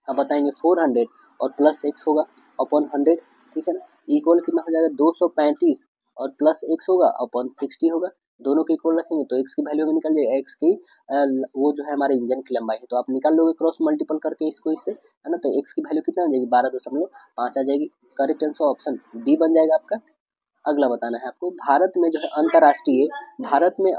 अब बताएंगे 400 और प्लस x होगा अपॉन 100, ठीक है ना। इक्वल कितना हो जाएगा 235 और प्लस x होगा अपॉन 60 होगा, दोनों के इक्वल रखेंगे तो x की वैल्यू में निकल जाएगा x की वो जो है हमारे इंजन की लंबाई है, तो आप निकाल लोगे क्रॉस मल्टीपल करके इसको इससे, है ना। तो x की वैल्यू कितना हो जाएगी 12.5 आ जाएगी करेक्ट आंसर ऑप्शन डी बन जाएगा आपका। अगला बताना है आपको, भारत में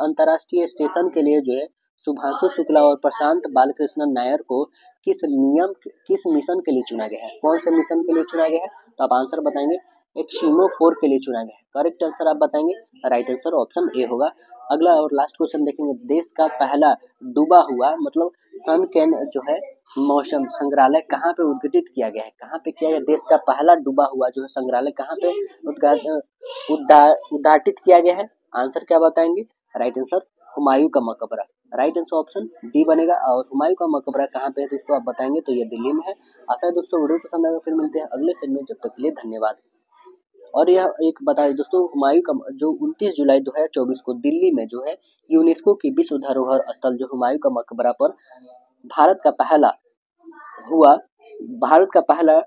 अंतर्राष्ट्रीय स्टेशन के लिए जो है सुभांशु शुक्ला और प्रशांत बालकृष्णन नायर को किस मिशन के लिए चुना गया है, कौन से मिशन के लिए चुना गया है, तो आप आंसर बताएंगे एक्सीमो 4 के लिए चुना गया है करेक्ट आंसर आप बताएंगे, राइट आंसर ऑप्शन ए होगा। अगला और लास्ट क्वेश्चन देखेंगे, देश का पहला डूबा हुआ मतलब सन कैन जो है मौसम संग्रहालय कहाँ पे उद्घाटित किया गया है, कहाँ पे किया गया देश का पहला डूबा हुआ जो है संग्रहालय कहाँ पे उद्घाटित किया गया है, आंसर क्या बताएंगे राइट आंसर हुमायूं का मकबरा राइट आंसर ऑप्शन डी बनेगा। और हुमायूं का मकबरा कहाँ पे है दोस्तों आप बताएंगे, तो ये दिल्ली में है। आशा है दोस्तों वीडियो पसंद आएगा, फिर मिलते हैं अगले सेशन में, जब तक के लिए धन्यवाद। और यह एक बताइए दोस्तों, हुमायूं का जो 29 जुलाई 2024 को दिल्ली में जो है यूनेस्को की विश्व धरोहर स्थल जो हुमायूं का मकबरा पर भारत का पहला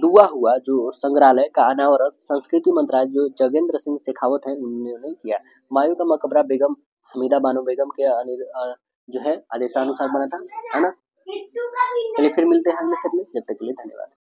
डूबा हुआ जो संग्रहालय का अनावरण संस्कृति मंत्रालय जो जगेंद्र सिंह शेखावत हैं उन्होंने किया। हुमायूं का मकबरा बेगम हमीदा बानो बेगम के जो है आदेशानुसार बना था, है ना। चलिए फिर मिलते हैं अगले सेट में, जब तक के लिए धन्यवाद।